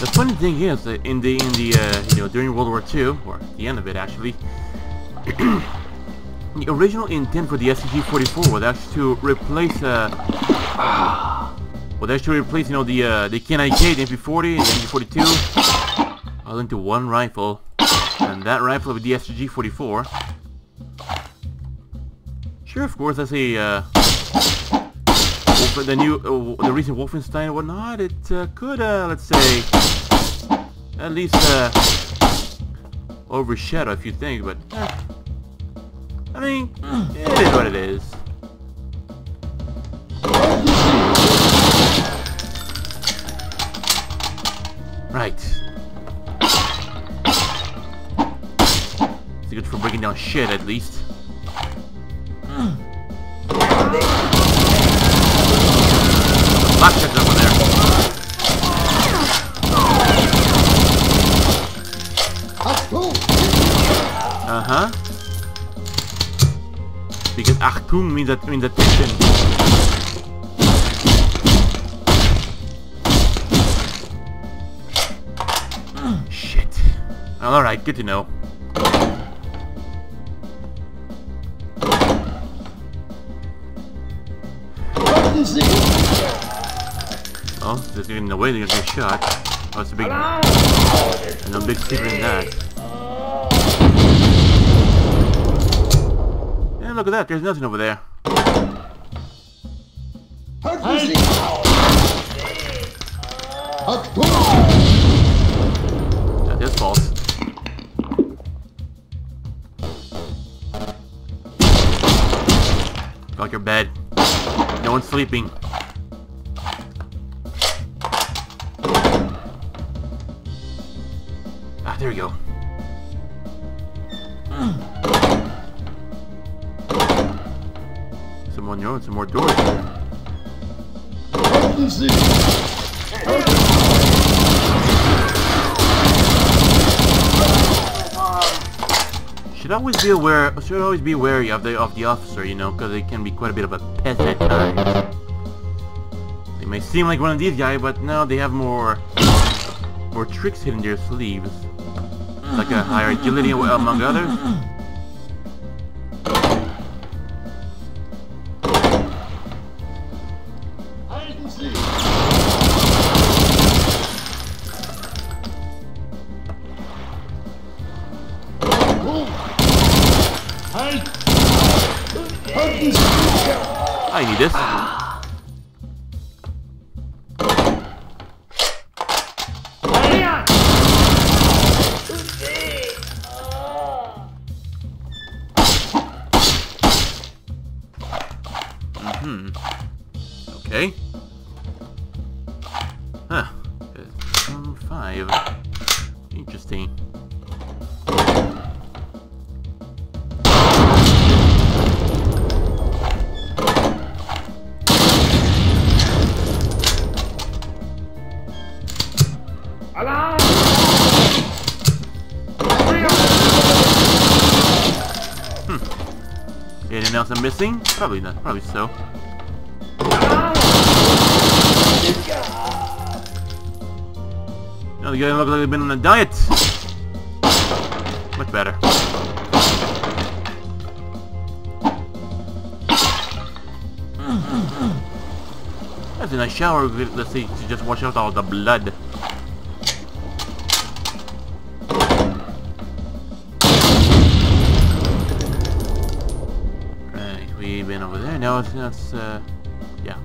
The funny thing is that during World War II, or the end of it actually, the original intent for the SCP 44 was actually to replace the K98K, the MP40, the MP42 all into one rifle, and that rifle would be the SCP 44. Sure, of course, that's a the recent Wolfenstein and whatnot. It could let's say at least overshadow a few things, but. I mean, it is what it is. Right. It's good for breaking down shit, at least. Blaskowitz over there. Uh-huh. Because Achtung means attention. Shit. Well, alright, good to know. Oh, they're getting in the way, they're gonna get shot. Oh, it's a big. And no big secret in that. Look at that, there's nothing over there. That is false. Got your bed. No one's sleeping. Ah, there we go. Some more doors here. Should always be wary of the officer, because they can be quite a bit of a pest at times. They may seem like one of these guys, but no, they have more tricks hidden in their sleeves, like a higher agility among others. I need this. Okay. Huh. 5. Interesting. Anything else I'm missing? Probably not. Probably so. Oh, you guys look like they've been on a diet. Much better. That's a nice shower. Let's see, to just wash out all the blood. Been over there. Now it's yeah.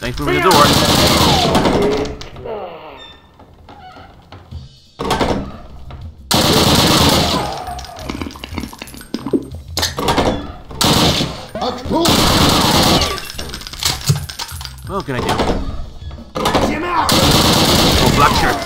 Thanks for moving the door. What can I do? Oh, black shirt.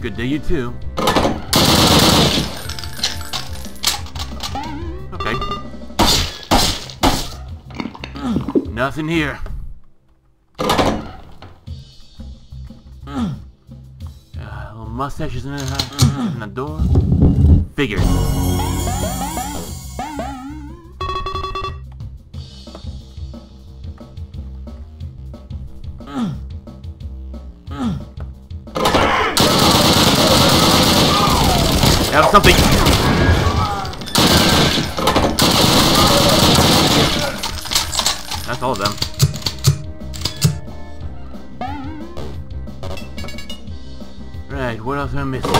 Good day, you too. Okay. Nothing here. Little mustaches in the door. Figures. Have something. That's all of them. Right, what else am I missing?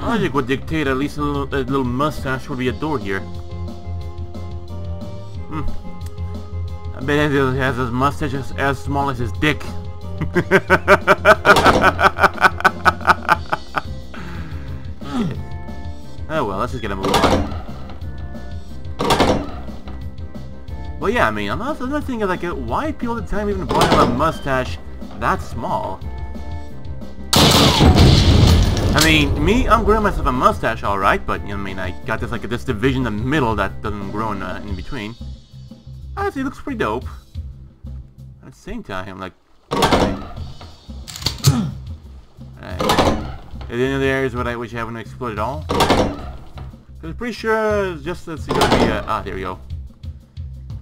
Logic would dictate at least a little mustache would be a door here. I bet he has a mustache as small as his dick. Oh well, let's just get him a move on. Well, yeah, I mean, another thing is, like, why people at the time even bought a mustache that small? I mean, me, I'm growing myself a mustache, all right, but you know, I mean, I got this like this division in the middle that doesn't grow in between. Honestly, it looks pretty dope. At the same time, like. Alright. Is any of the areas where I wish I haven't explored at all? Cause I'm pretty sure just let's see gonna be there we go.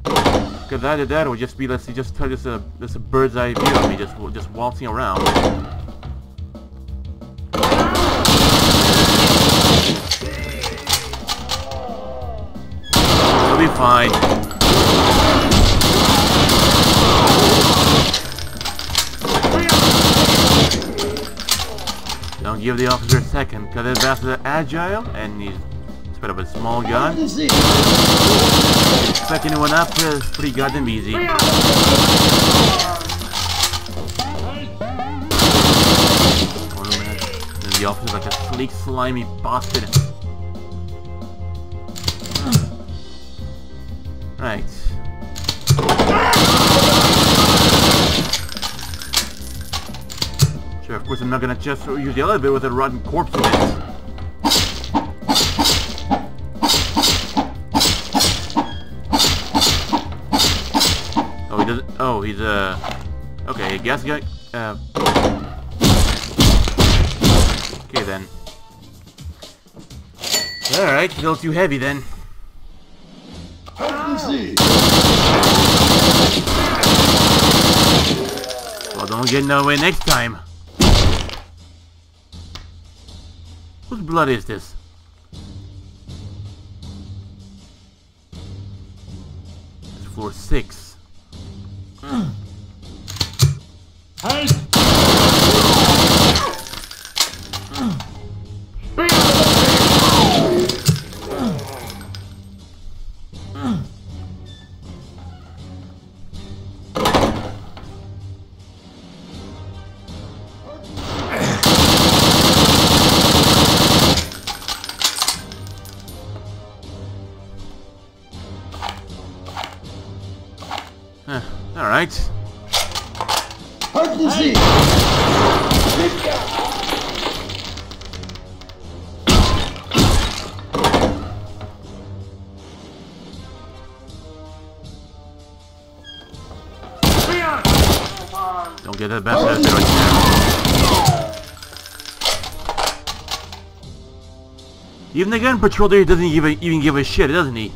Cause either that or just be let's see just try this this bird's eye view of me just waltzing around. It'll be fine. Don't give the officer a second, because that bastard is agile, and he's spread up a small gun. Second one up is pretty goddamn easy. And the officer's like a sleek, slimy bastard. Right. Sure, of course I'm not gonna just use the other bit with a rotten corpse in it. Oh, he doesn't... Oh, he's, okay, I guess he got... Okay, then. Alright, still too heavy, then. Well, don't get in the way next time. Whose blood is this? It's floor 6. Hey! Alright. Don't get that bastard right now. Even the gun patrol there doesn't even give a shit, doesn't he?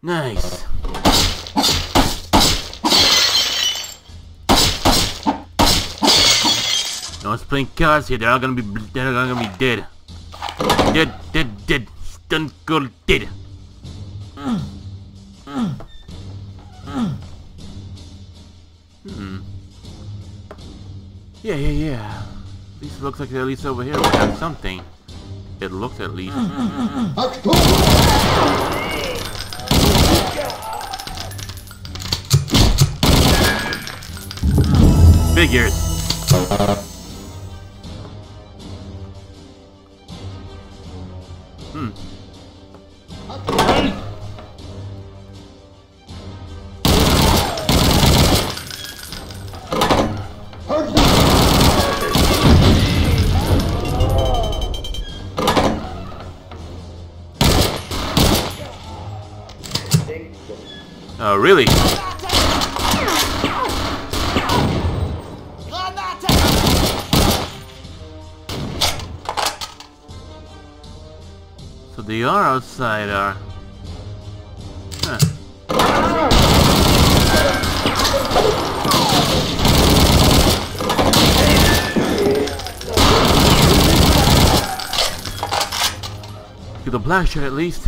Nice. No one's playing cards here. They're all gonna be dead. Dead. Stun cold dead. Yeah. At least it looks like at least over here we have something. It looks at least. Figures. Oh, really? They are outside our... Get the black shirt at least.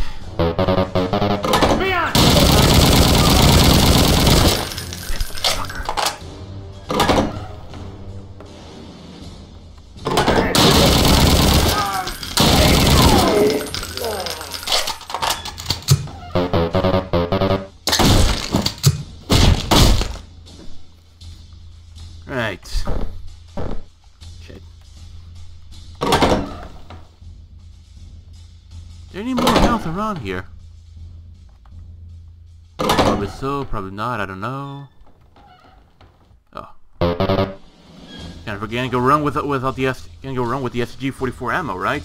Here. Probably so, probably not, I don't know. Oh. Can't go wrong without the SCP 44 ammo, right?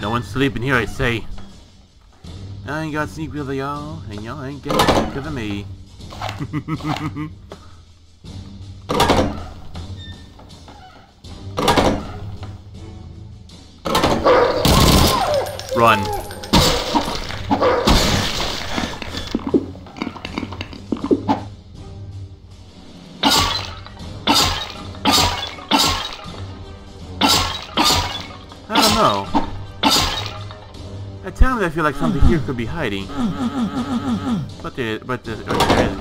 No one's sleeping here, I say. I ain't got sneak with y'all, and y'all ain't getting sick of me. Run. I feel like something here could be hiding, but there, there isn't.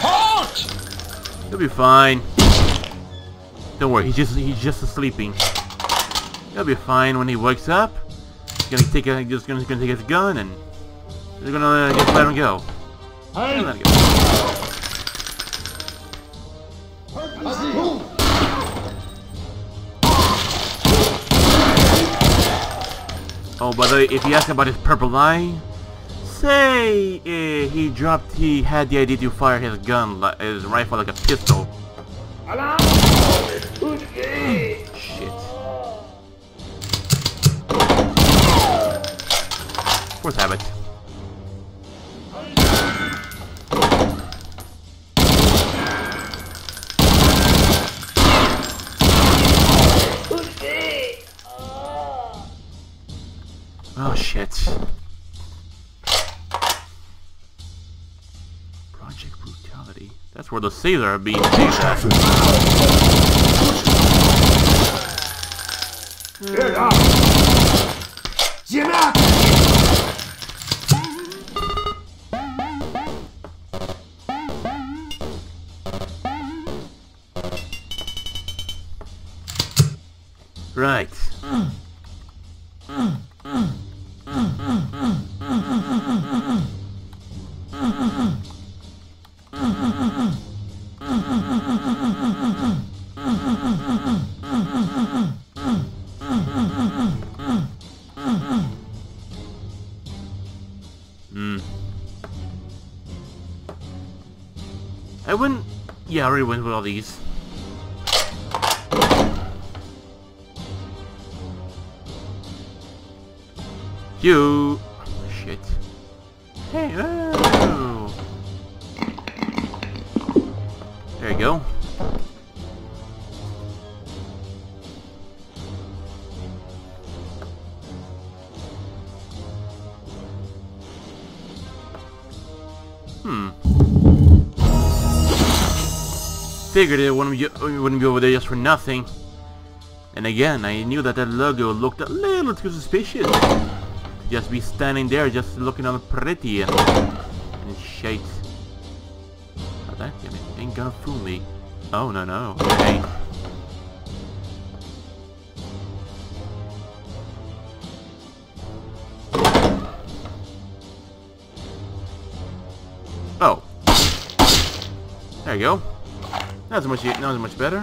Halt! He'll be fine. Don't worry, he's just sleeping. He'll be fine when he wakes up. He's gonna take a, he's gonna take his gun and they're gonna just let him go. Hey. Let him go. Oh, by the way, if you ask about his purple eye, say he had the idea to fire his gun, his rifle like a pistol. Shit. Fourth habit. Oh shit. Project Brutality. That's where the sailor are being chased after. Right. Yeah, I already went with all these. You. Shit. Hey. Oh. There you go. Figured it wouldn't be over there just for nothing. And again, I knew that that logo looked a little too suspicious. Just be standing there, just looking all pretty and shite. Oh, that ain't gonna fool me. Oh no no, it ain't. Oh, there you go. Not as much better.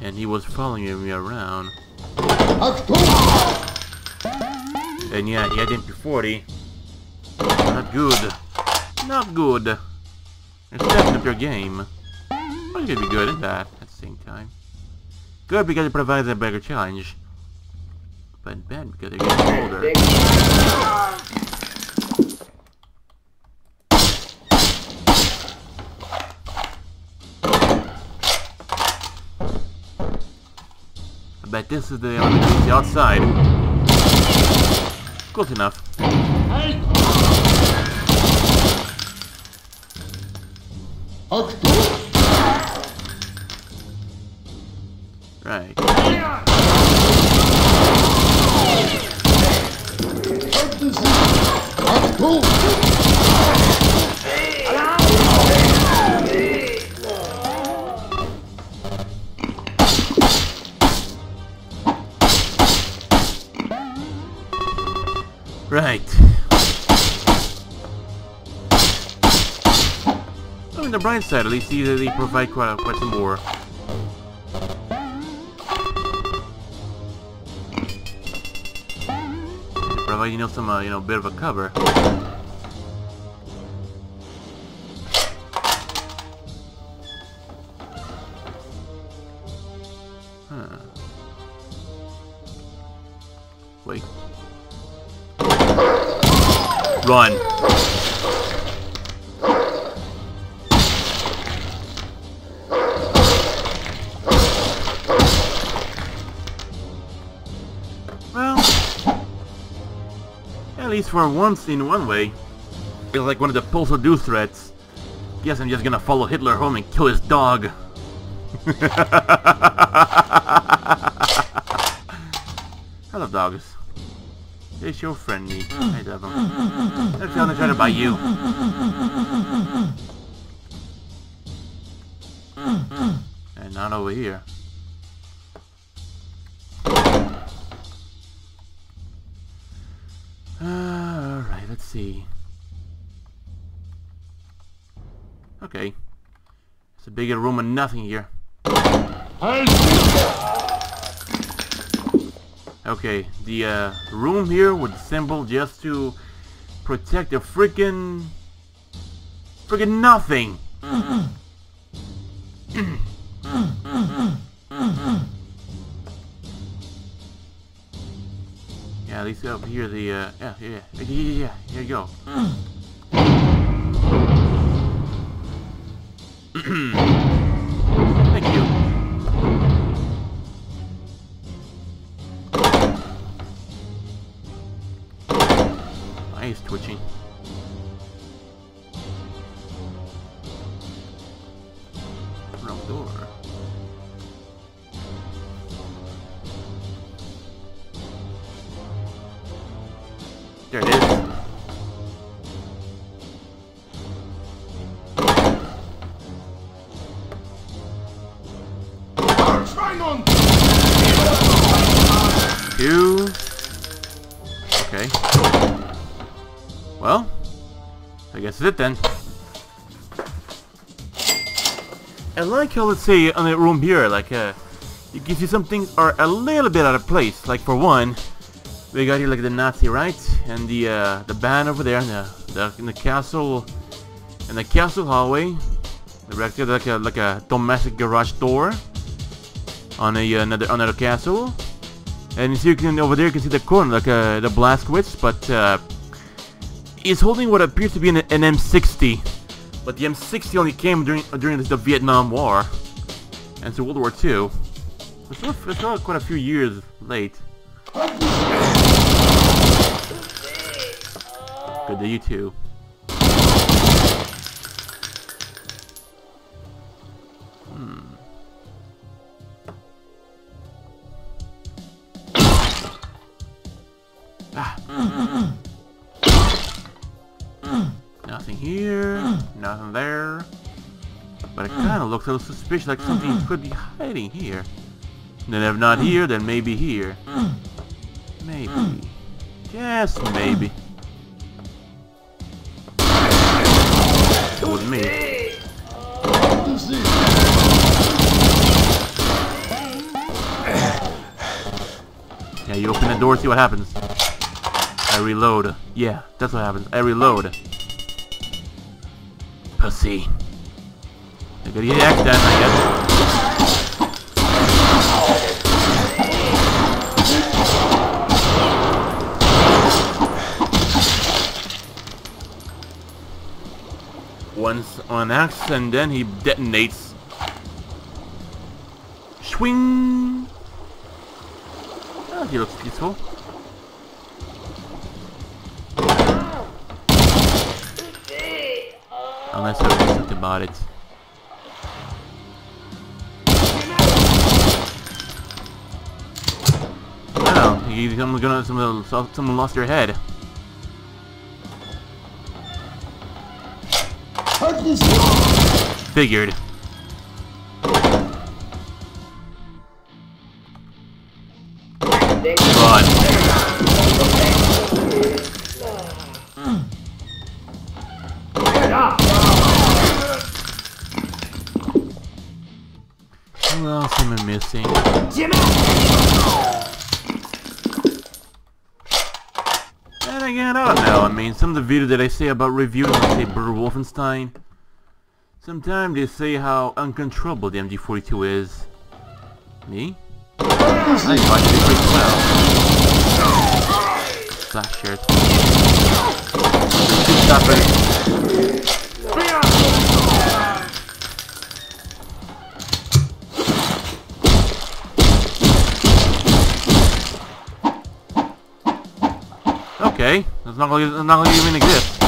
And he was following me around. And yeah, he had MP40. Not good. Not good. You're stepping up your game. But you could be good at that at the same time. Good because it provides a bigger challenge. But bad because they're getting older. But this is the only thing outside. Close enough. Hey. Right. Right. On the bright side, at least they provide quite some more. They provide, you know, some bit of a cover. Huh. Wait. Run. least for once in one way, feels like one of the postal do threats. Guess I'm just gonna follow Hitler home and kill his dog. I love dogs. They sure friendly. I love them. They're feeling excited by you. And not over here. Alright, let's see. Okay. It's a bigger room and nothing here. Okay, the room here with the symbol just to protect the freaking nothing. Yeah, at least up here the yeah, here you go. Thank you. My eye's twitching. Wrong door. There it is. Two. Okay. Well, I guess that's it then. I like how, let's say, on the room here, like, it gives you some things are a little bit out of place. Like, for one, we got here, like, the Nazi, right? And the band over there, and the castle, and the castle hallway. Directed like a domestic garage door on another castle. And so you can, over there you can see the corner, like the Blaskowitz, but it's holding what appears to be an M60. But the M60 only came during the Vietnam War, and so World War II. It's still quite a few years late. Good to you too. Nothing here, nothing there, but it kind of looks a little suspicious, like something could be hiding here. Then if not here, then maybe here. Maybe. Just maybe. It was me. Yeah, you open the door, see what happens. I reload. Yeah, that's what happens. I reload. Pussy. I gotta get the axe down, I guess. Once on axe and then he detonates. Swing. Oh, he looks peaceful. Unless I do something about it. Oh, someone lost their head. Figured. Some of the videos that I say about reviewing, let's say, Brutal Wolfenstein, sometimes they say how uncontrollable the MG42 is. Me? I watch it pretty well. Slash shirt. Okay, It's not gonna even exist.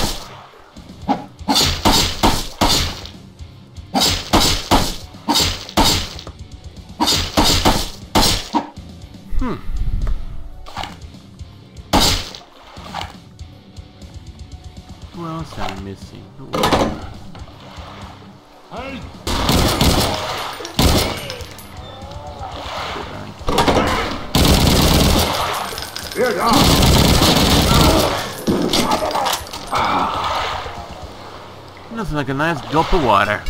Who else am I missing? Nothing like a nice gulp of water.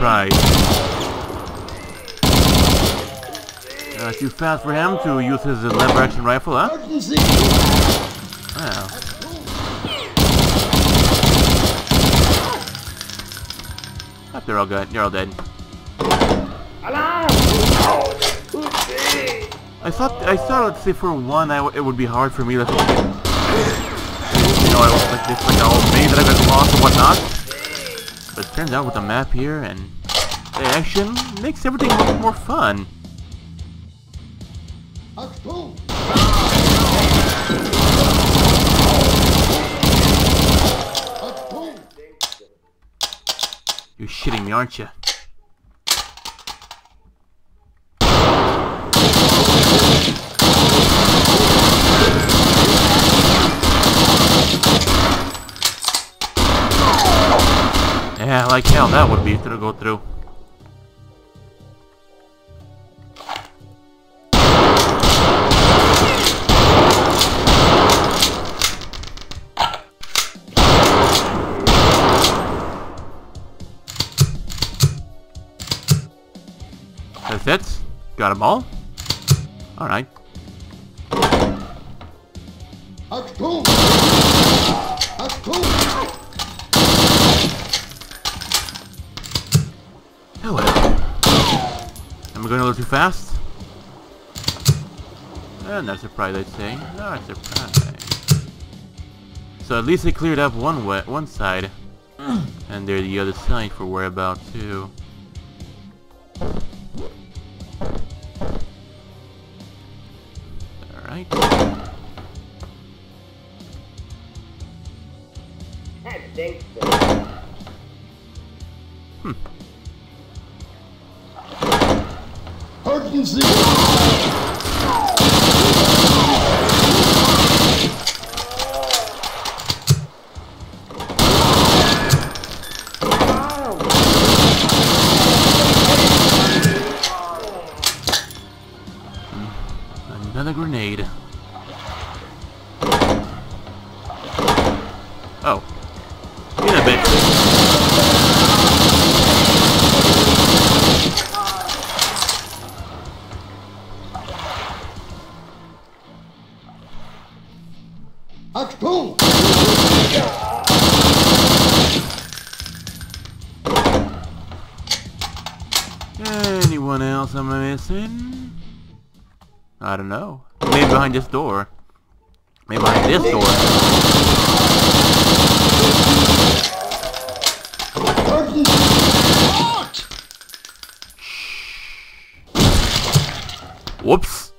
Right. Too fast for him to use his lever-action rifle, huh? Wow. Oh, they're all good. They're all dead. I thought. Let's say for one, it would be hard for me. Let's say, you know, I was like this, like all maze that I got lost and whatnot. But it turns out with the map here and the action makes everything much more fun. You're shitting me, aren't you? Yeah, like hell that would be to go through. That's it. Got them all. All right. Hello. Am I going a little too fast? Not surprised, I'd say. Not surprised. So at least I cleared up one side, and there's the other side for whereabouts too. All right. I think so. Another grenade. Oh. In a bit. Anyone else am I missing? I don't know. Maybe behind this door. Maybe behind this door. Whoops.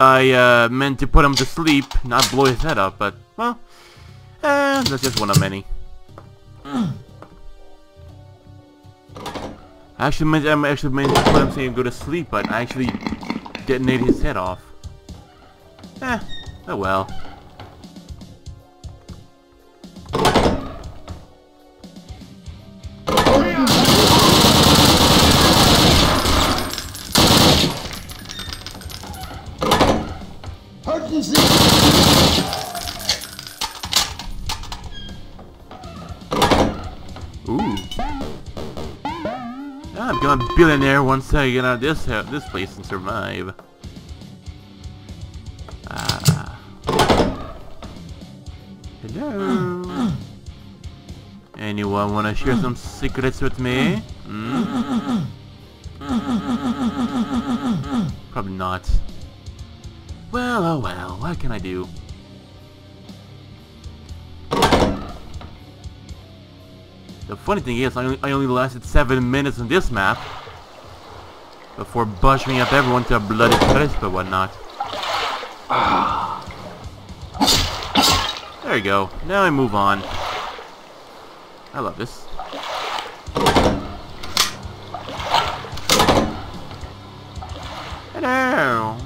I meant to put him to sleep, not blow his head up, but, well, that's just one of many. I actually meant to put him saying go to sleep, but I actually detonated his head off. Oh well. I'm gonna be a billionaire once I get out of this place and survive. Hello. Anyone wanna share some secrets with me? Probably not. Well, oh well, what can I do? The funny thing is, I only lasted 7 minutes on this map before bushing up everyone to a bloody crisp or whatnot. There you go. Now I move on. I love this. Hello.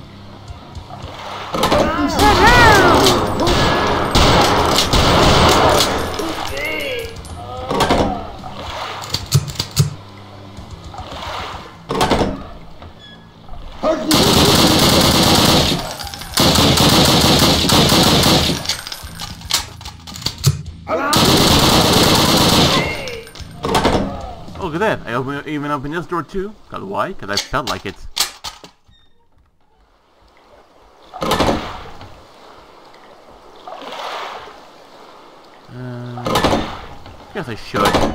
Look at that! I even opened this door too. Cause why? Cause I felt like it. Guess I should. I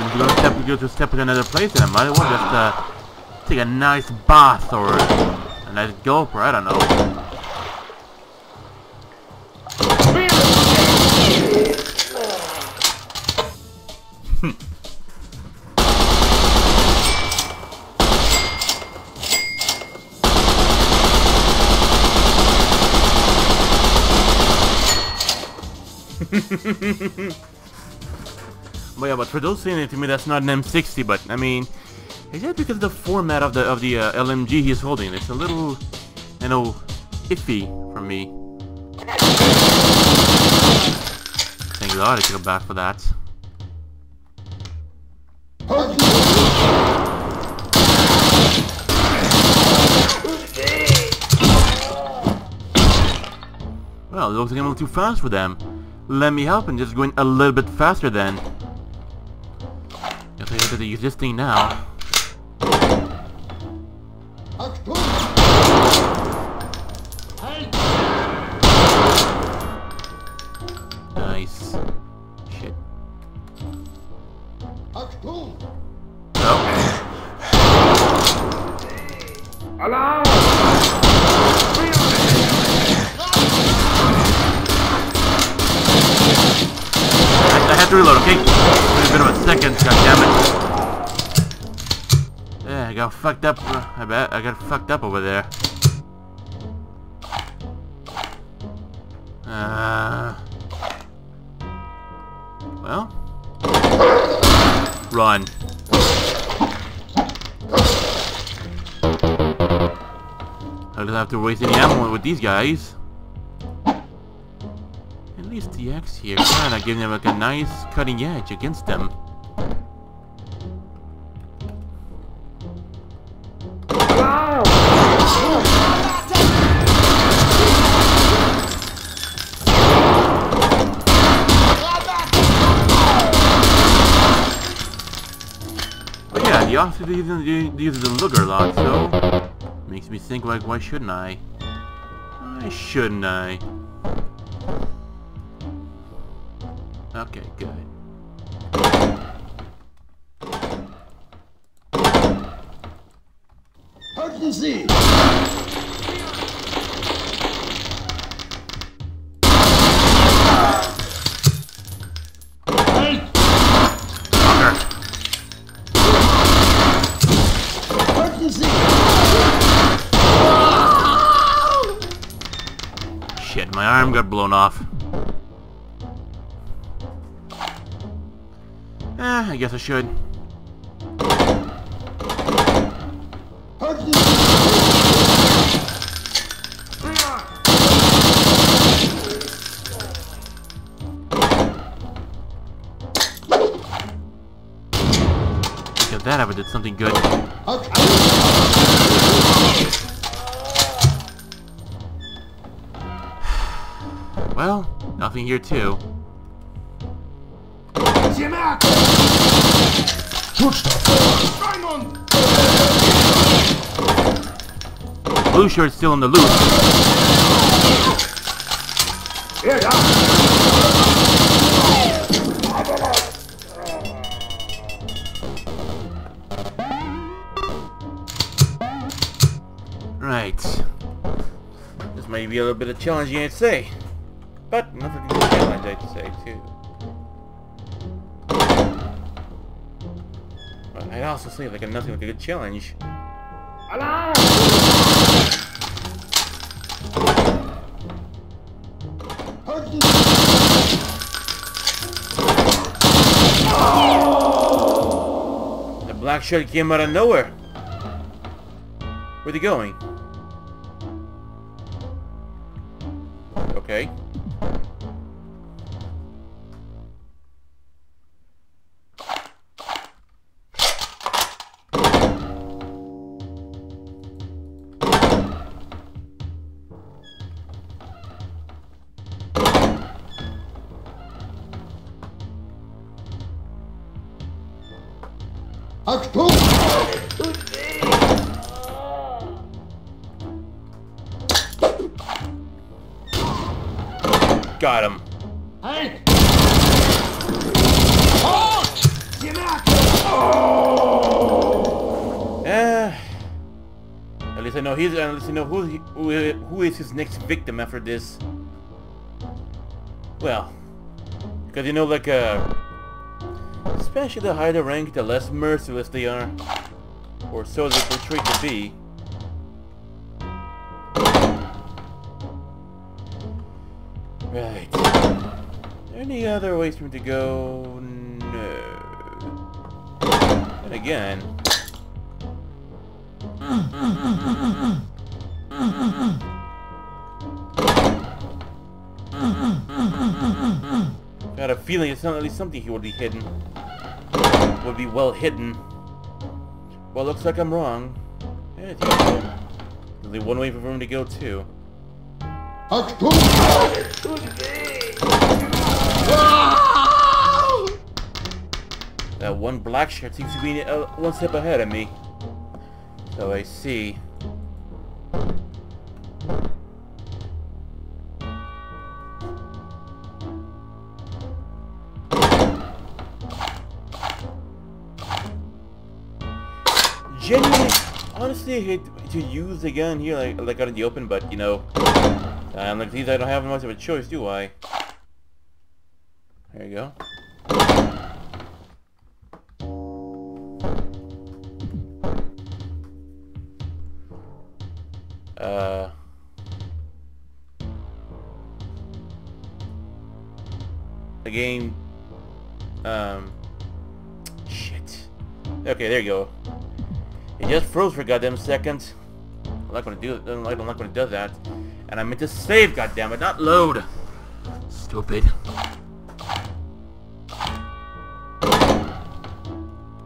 mean, if you're gonna go to step into another place, then I might as well just take a nice bath or a nice go for I don't know. But yeah, but for those saying it to me, that's not an M60. But I mean, is that because of the format of the LMG he is holding? It's a little, you know, iffy for me. Thank God I took it back for that. Well, it looks like I'm a little too fast for them. Let me help and just going a little bit faster then. Guess I have to use this thing now. Nice. Shit. No. Reload, okay? It's been about seconds, goddammit. Yeah, I got fucked up. I bet I got fucked up over there. Well, run. I don't have to waste any ammo with these guys. At least the axe here, kind of giving them like a nice cutting edge against them. But yeah, the officer uses the Luger a lot, so makes me think like, why shouldn't I? Why shouldn't I? Okay, good. Urgency! Shit, my arm got blown off. I guess I should. Look at that, I did something good. Well, nothing here too. Blue shirt's still in the loop. Right. be a little bit of challenging, I'd say. But nothing to challenge, I'd say, too. But I'd also say, like, nothing like a good challenge. Alarm! Oh! The black shirt came out of nowhere. Where'd he going? Okay. Got him. Hey! Oh! Get out! Oh! At least I know he's. At least I know who is his next victim after this. Well, because you know, like especially the higher the rank, the less merciless they are, or so they portray to be. Right. Any other ways for me to go? No. And again. Got a feeling it's not at least something he would be hidden. Would be well hidden. Well, looks like I'm wrong. There's only one way for him to go too. That one black shirt seems to be one step ahead of me. So I see. Genuinely, honestly, I hate to use the gun here like out in the open, but you know. Like these, I don't have much of a choice, do I? There you go. The game. Shit. Okay, there you go. It just froze for a goddamn second. I'm not gonna do it. I'm not gonna do that. And I meant to save, goddammit, not load. Stupid.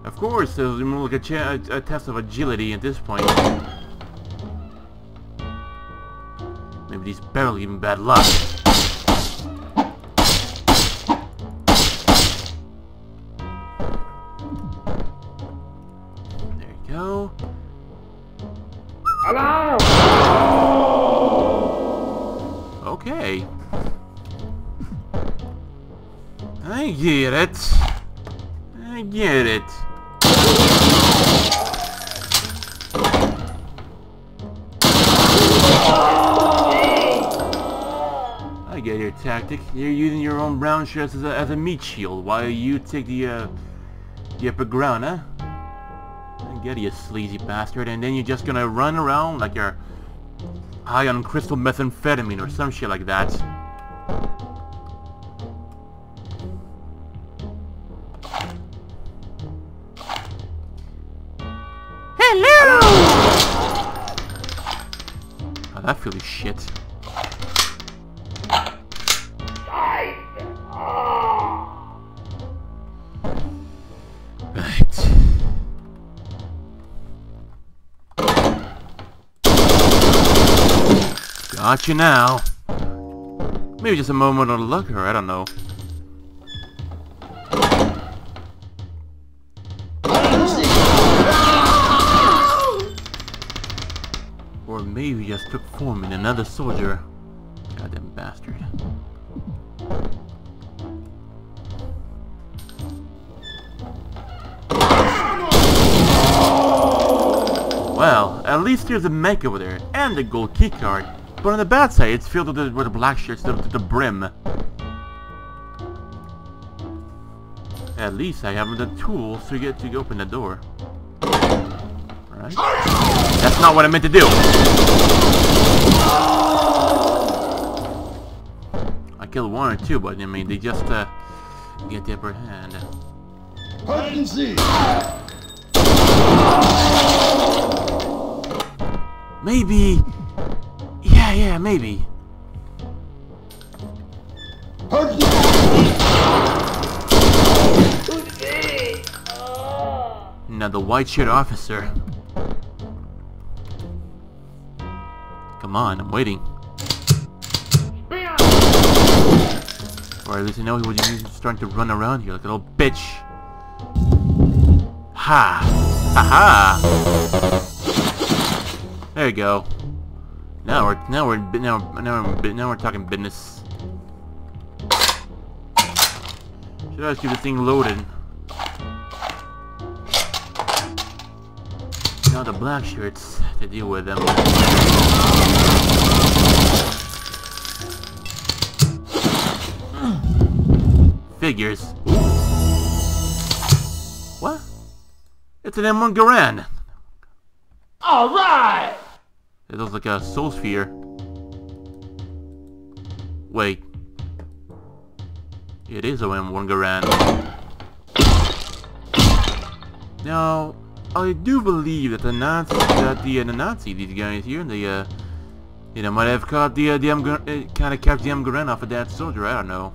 Of course, there's like a test of agility at this point. Maybe these barrels give me bad luck. There you go. Hello! Okay. I get it. I get it. I get your tactic. You're using your own brown shirts as a meat shield while you take the upper ground, huh? I get it, you sleazy bastard, and then you're just gonna run around like you're high on crystal methamphetamine or some shit like that. Hello! Oh, that feels shit. Got you now. Maybe just a moment of luck, or I don't know. Or maybe just took form in another soldier. Goddamn bastard. Well, at least there's a mech over there, and a gold keycard. But on the bad side, it's filled with the black shirts to the brim. At least I have the tools to get to open the door. Alright. That's not what I meant to do. I killed one or two, but I mean, they just get the upper hand. Hide and seek. Maybe. Yeah, maybe. Now the white shirt officer. Come on, I'm waiting. Or at least I know he was starting to run around here like a little bitch. Ha! Ha ha! There you go. Now we're talking business. Should I just keep this thing loaded? Now the black shirts to deal with them. Figures. What? It's an M1 Garand. All right. It looks like a soul sphere. Wait. It is a M1 Garand. Now, I do believe that the Nazi, these guys here, might have caught kind of kept the M Garand off of that soldier. I don't know.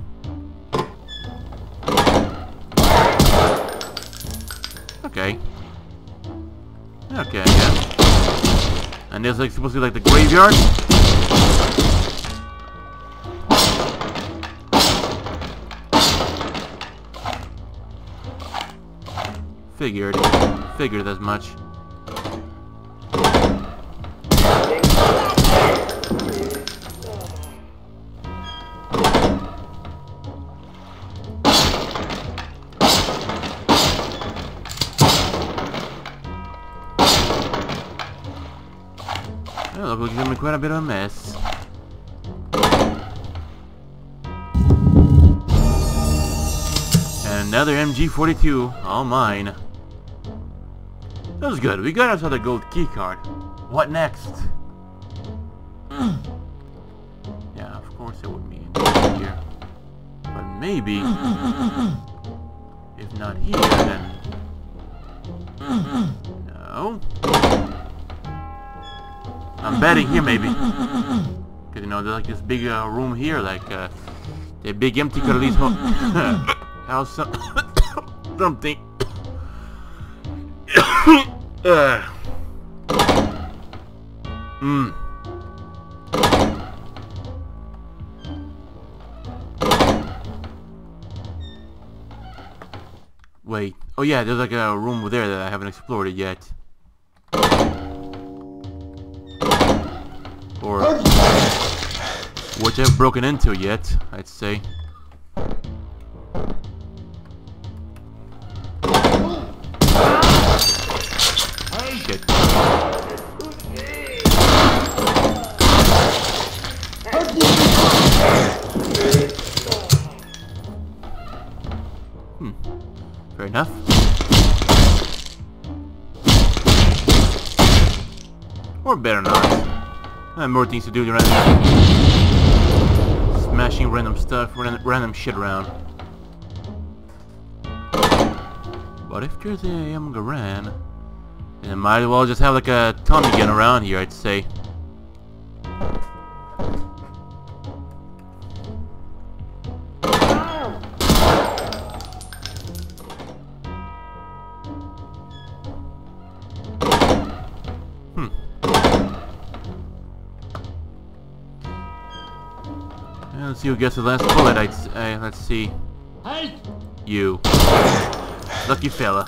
Okay. Okay, I guess. And there's like supposed to be like the graveyard. Figured as much. Quite a bit of a mess. And another MG42, all mine. That was good. We got us another gold key card. What next? Yeah, of course it would mean here. But maybe if not here, then no. I'm betting here, maybe. Cause you know, there's like this big room here, like a big empty Carly's home. House something. Wait. Oh yeah, there's like a room there that I haven't explored it yet. Or which I've broken into yet, I'd say. Shit. Fair enough. Or better not. I have more things to do than smashing random stuff, random shit around. But if there's a M Garand, then I might as well just have like a Tommy gun around here, I'd say. Let's see who gets the last bullet. Let's see. Hey. You. Lucky fella.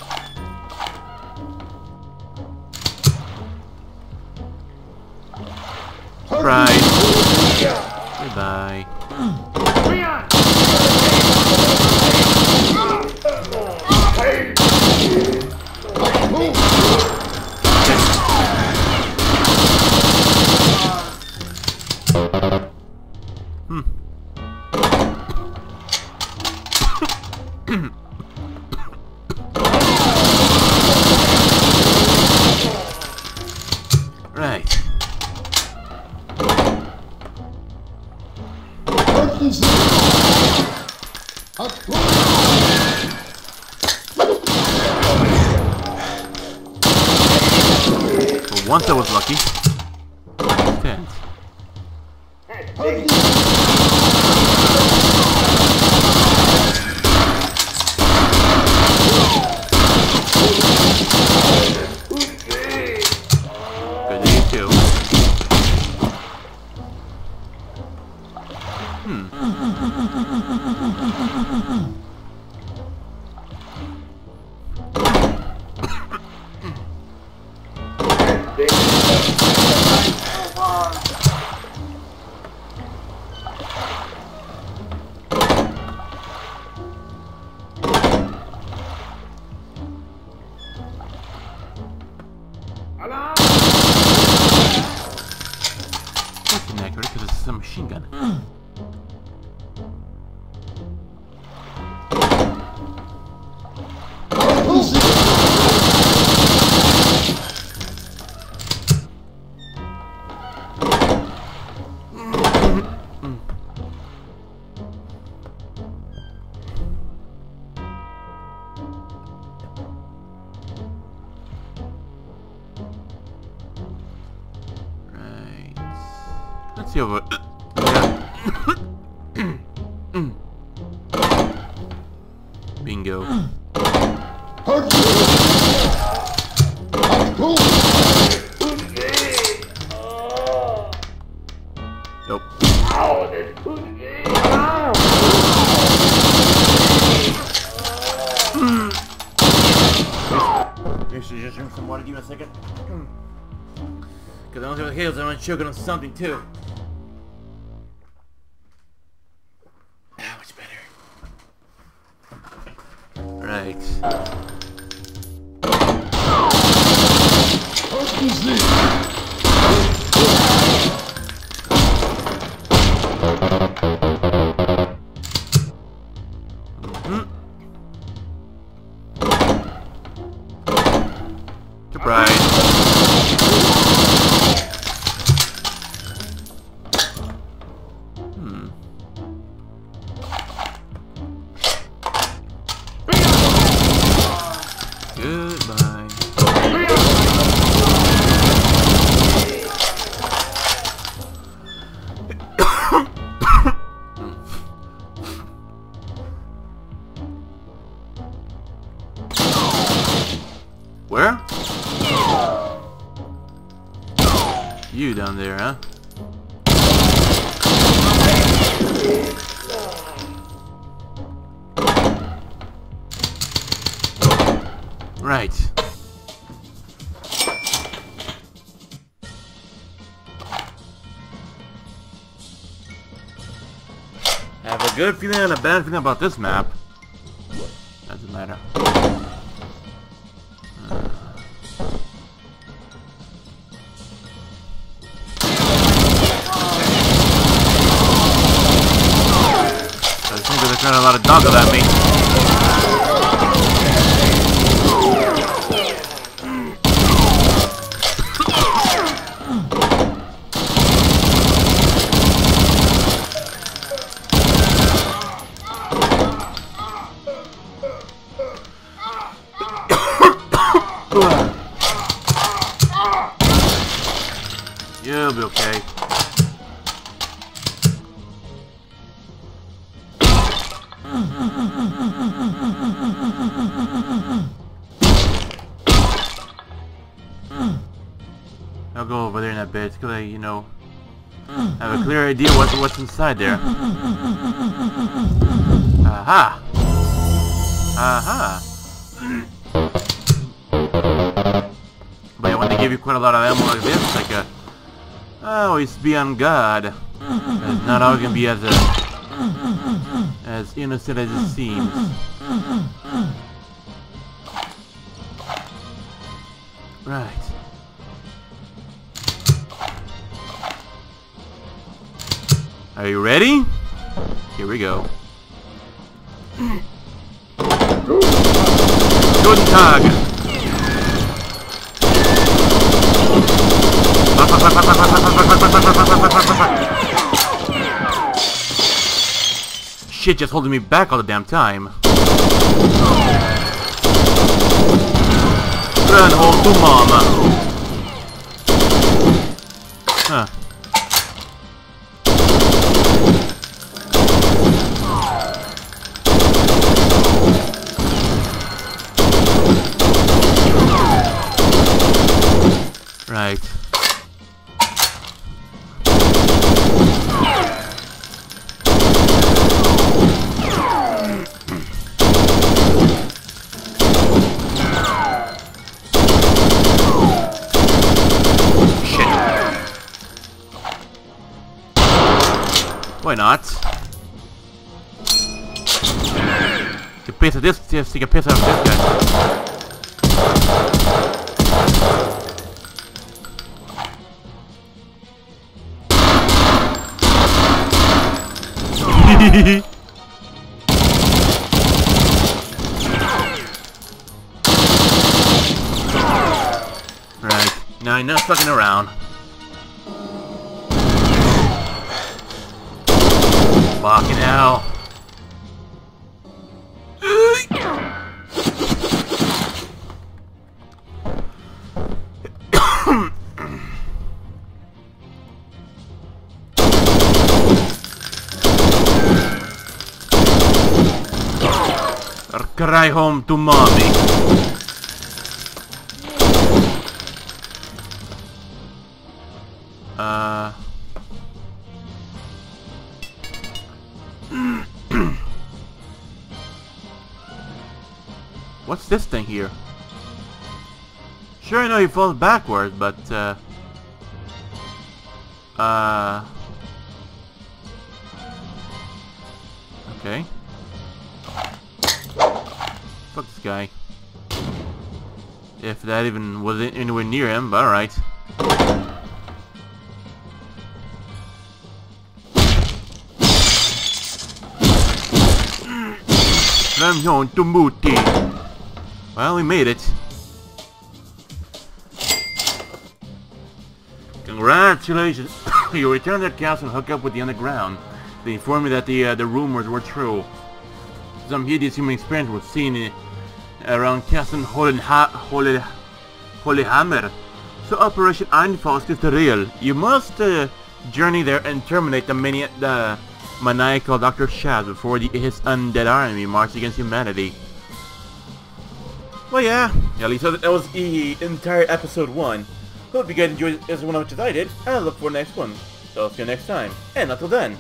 Surprise. Goodbye. Right. For once I was lucky. Choking on something too. Ah, much better. Right. Good feeling and a bad feeling about this map. Doesn't matter. I think they're throwing a lot of doggo at me. Idea what's inside there. Aha! Aha! But when they give you quite a lot of ammo like this, like a... always be on guard. It's not always gonna be as innocent as it seems. Right. Are you ready? Here we go. Guten Tag. Shit, just holding me back all the damn time. Run home to mama. Huh. Right. Why not? Take a piece of this, take a piece of this guy. Right, now enough fucking around. Fucking hell. Cry home to mommy. What's this thing here? Sure, I know he falls backward, but okay. Fuck this guy. If that even was anywhere near him, but alright. I'm going to Muti. Well, we made it. Congratulations! You returned to the castle and hooked up with the underground. They informed me that the rumors were true. Some hideous human experiment was seen around Castle Hollehammer. So Operation Einfall is real. You must journey there and terminate the maniacal Dr. Shaz before his undead army marches against humanity. Well, yeah, at least that was the entire episode 1. Hope you guys enjoyed as much as I did, and I look for the next one. So I'll see you next time, and until then.